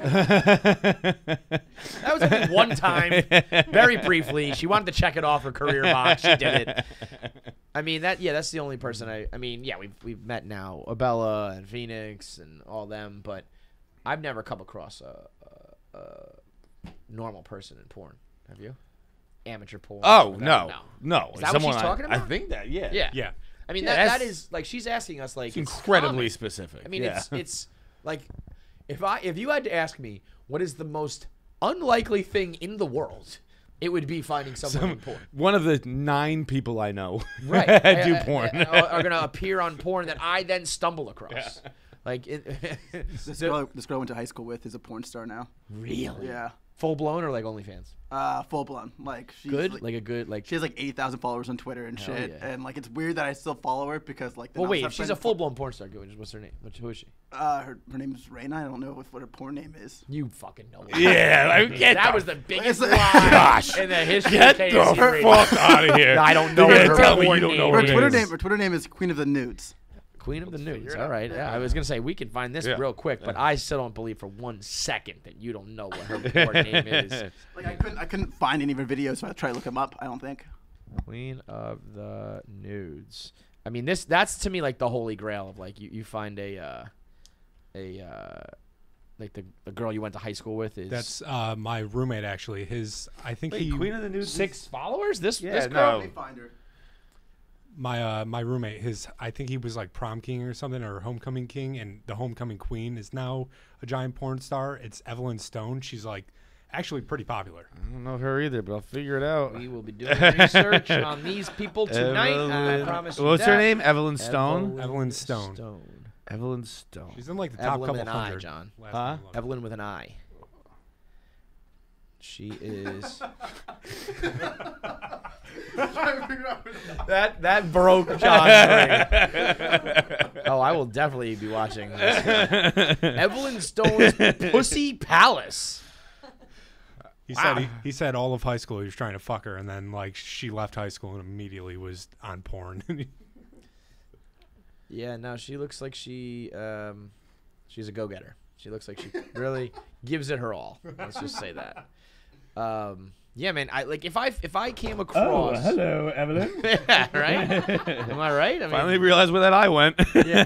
That was only one time, very briefly. She wanted to check it off her career box. She did it. I mean, that yeah, that's the only person I. I mean, yeah, we've we've met now, Abella and Phoenix and all them, but I've never come across a, a, a normal person in porn. Have you? Amateur porn? Oh no, no, no. Is that Someone what she's talking about? I think that yeah, yeah, yeah. I mean, yeah, that that is like she's asking us like it's incredibly it's specific. I mean, yeah. it's it's like. If I if you had to ask me what is the most unlikely thing in the world, it would be finding someone Some, in porn. One of the nine people I know right. I, do I, porn I, are going to appear on porn that I then stumble across. Yeah. Like it, this, so, girl, this girl I went to high school with is a porn star now. Really? Yeah. Full blown or like OnlyFans? Uh, full blown. Like she's good. Like, like a good like. She has like eight thousand followers on Twitter and shit, yeah. and like it's weird that I still follow her because like. Well, wait. If she's a full blown porn star. What's her name? Who is she? Uh, her her name is Raina. I don't know what, what her porn name is. You fucking know. It. Yeah, I mean, that the, was the biggest lie gosh. in the history get of K F C Radio. Fuck out of here! No, I don't know yeah, her, her porn name. Her, her Twitter name. Her Twitter name is Queen of the Nudes. Queen of the Nudes. All right. Yeah, I was going to say, we can find this yeah. real quick, but yeah. I still don't believe for one second that you don't know what her name is. Like, I couldn't, I couldn't find any of her videos, so I tried to look them up. I don't think. Queen of the Nudes. I mean, this that's to me like the holy grail of like you, you find a uh, a uh, like the, the girl you went to high school with is that's uh, my roommate actually. His I think Wait, he Queen of the Nudes six is... followers. This yeah this girl? No. Find her. My uh, my roommate, his I think he was like prom king or something or homecoming king, and the homecoming queen is now a giant porn star. It's Evelyn Stone. She's like actually pretty popular. I don't know her either, but I'll figure it out. We will be doing research on these people tonight. Evelyn. I promise you. What's that. Her name? Evelyn Stone. Evelyn Stone. Stone. Evelyn Stone. She's in like the Evelyn top couple with an hundred. I, John. Huh? Evelyn with an I. She is. that that broke John. Oh, I will definitely be watching this. Evelyn Stone's Pussy Palace. He wow. said he, he said all of high school he was trying to fuck her, and then like she left high school and immediately was on porn. Yeah, no, she looks like she um, she's a go-getter. She looks like she really gives it her all. Let's just say that. Um, yeah, man. I like if I if I came across. Oh, hello, Evelyn. Yeah, right. Am I right? I mean, finally realized where that eye went. Yeah.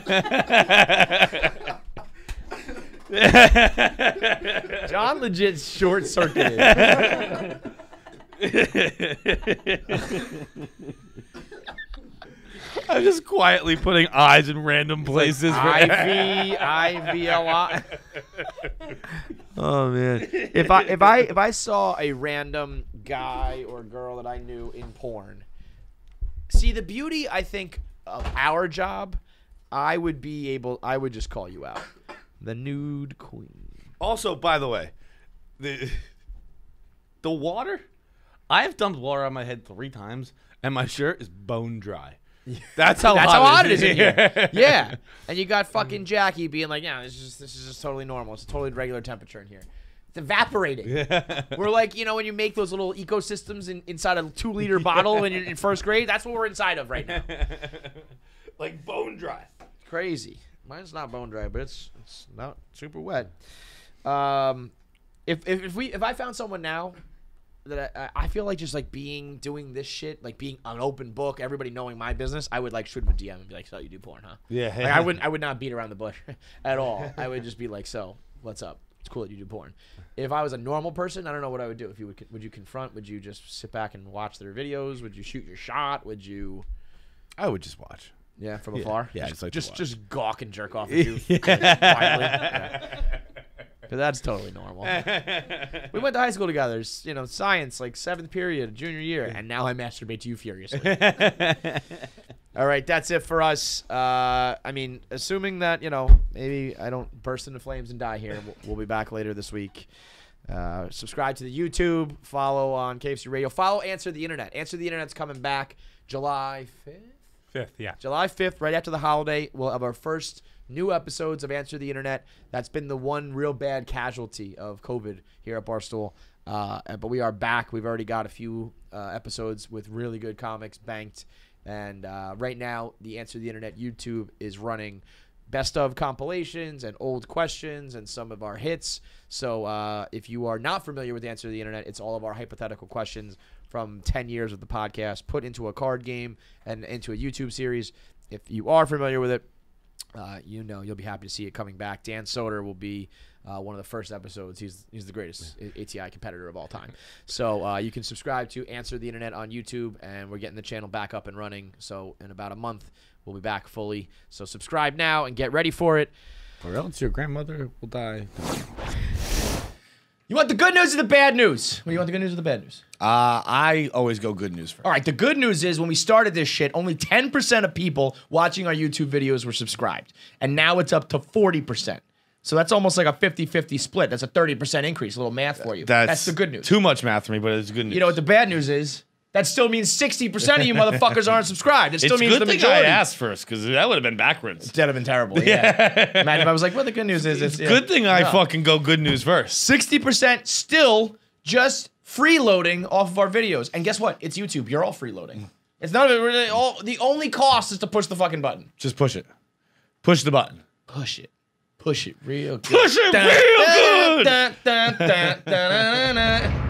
John legit short circuited. I'm just quietly putting eyes in random places. Like I V, I V L I. Oh man! If I if I if I saw a random guy or girl that I knew in porn, see the beauty I think of our job, I would be able. I would just call you out, the nude queen. Also, by the way, the the water. I have dumped water on my head three times, and my shirt is bone dry. That's how That's hot, how hot it is, it is in here. Yeah. And you got fucking Jackie being like, yeah, this is just, this is just totally normal. It's a totally regular temperature in here. It's evaporating. Yeah. We're like, you know, when you make those little ecosystems in, inside a two-liter yeah. bottle when you're in first grade, that's what we're inside of right now. Like bone dry. Crazy. Mine's not bone dry, but it's it's not super wet. Um, if, if, if, we, if I found someone now... That I, I feel like just like being doing this shit, like being an open book, everybody knowing my business. I would like shoot him a D M and be like, "So you do porn, huh?" Yeah. Like, I wouldn't. I would not beat around the bush at all. I would just be like, "So what's up? It's cool that you do porn." If I was a normal person, I don't know what I would do. If you would, would you confront? Would you just sit back and watch their videos? Would you shoot your shot? Would you? I would just watch. Yeah, from yeah. afar. Yeah, just like just, just gawk and jerk off at you. Yeah. Yeah. Because that's totally normal. We went to high school together, you know, science, like seventh period, junior year, and now I masturbate to you furiously. All right, that's it for us. Uh, I mean, assuming that, you know, maybe I don't burst into flames and die here, we'll, we'll be back later this week. Uh, subscribe to the YouTube, follow on K F C Radio, follow Answer the Internet. Answer the Internet's coming back July fifth? fifth, yeah. July fifth, right after the holiday, we'll have our first new episodes of Answer the Internet. That's been the one real bad casualty of COVID here at Barstool. Uh, but we are back. We've already got a few uh, episodes with really good comics banked. And uh, right now, the Answer the Internet YouTube is running best of compilations and old questions and some of our hits. So uh, if you are not familiar with Answer the Internet, it's all of our hypothetical questions from ten years of the podcast put into a card game and into a YouTube series. If you are familiar with it, Uh, you know, you'll be happy to see it coming back. Dan Soder will be uh, one of the first episodes. He's he's the greatest A T I competitor of all time. So uh, you can subscribe to Answer the Internet on YouTube, and we're getting the channel back up and running. So in about a month, we'll be back fully. So subscribe now and get ready for it. Or else your grandmother will die. You want the good news or the bad news? Well, you want the good news or the bad news? Uh, I always go good news first. All right, the good news is when we started this shit, only ten percent of people watching our YouTube videos were subscribed. And now it's up to forty percent. So that's almost like a fifty fifty split. That's a thirty percent increase. A little math for you. That's, that's the good news. Too much math for me, but it's good news. You know what the bad news is? That still means sixty percent of you motherfuckers aren't subscribed. It still it's means good the thing majority. I asked first, because that would have been backwards. That would have been terrible, yeah. yeah. Imagine if I was like, well, the good news is it's... it's good yeah. thing I no. fucking go good news first. sixty percent still just freeloading off of our videos. And guess what? It's YouTube. You're all freeloading. It's not really all... The only cost is to push the fucking button. Just push it. Push the button. Push it. Push it real good. Push it real good!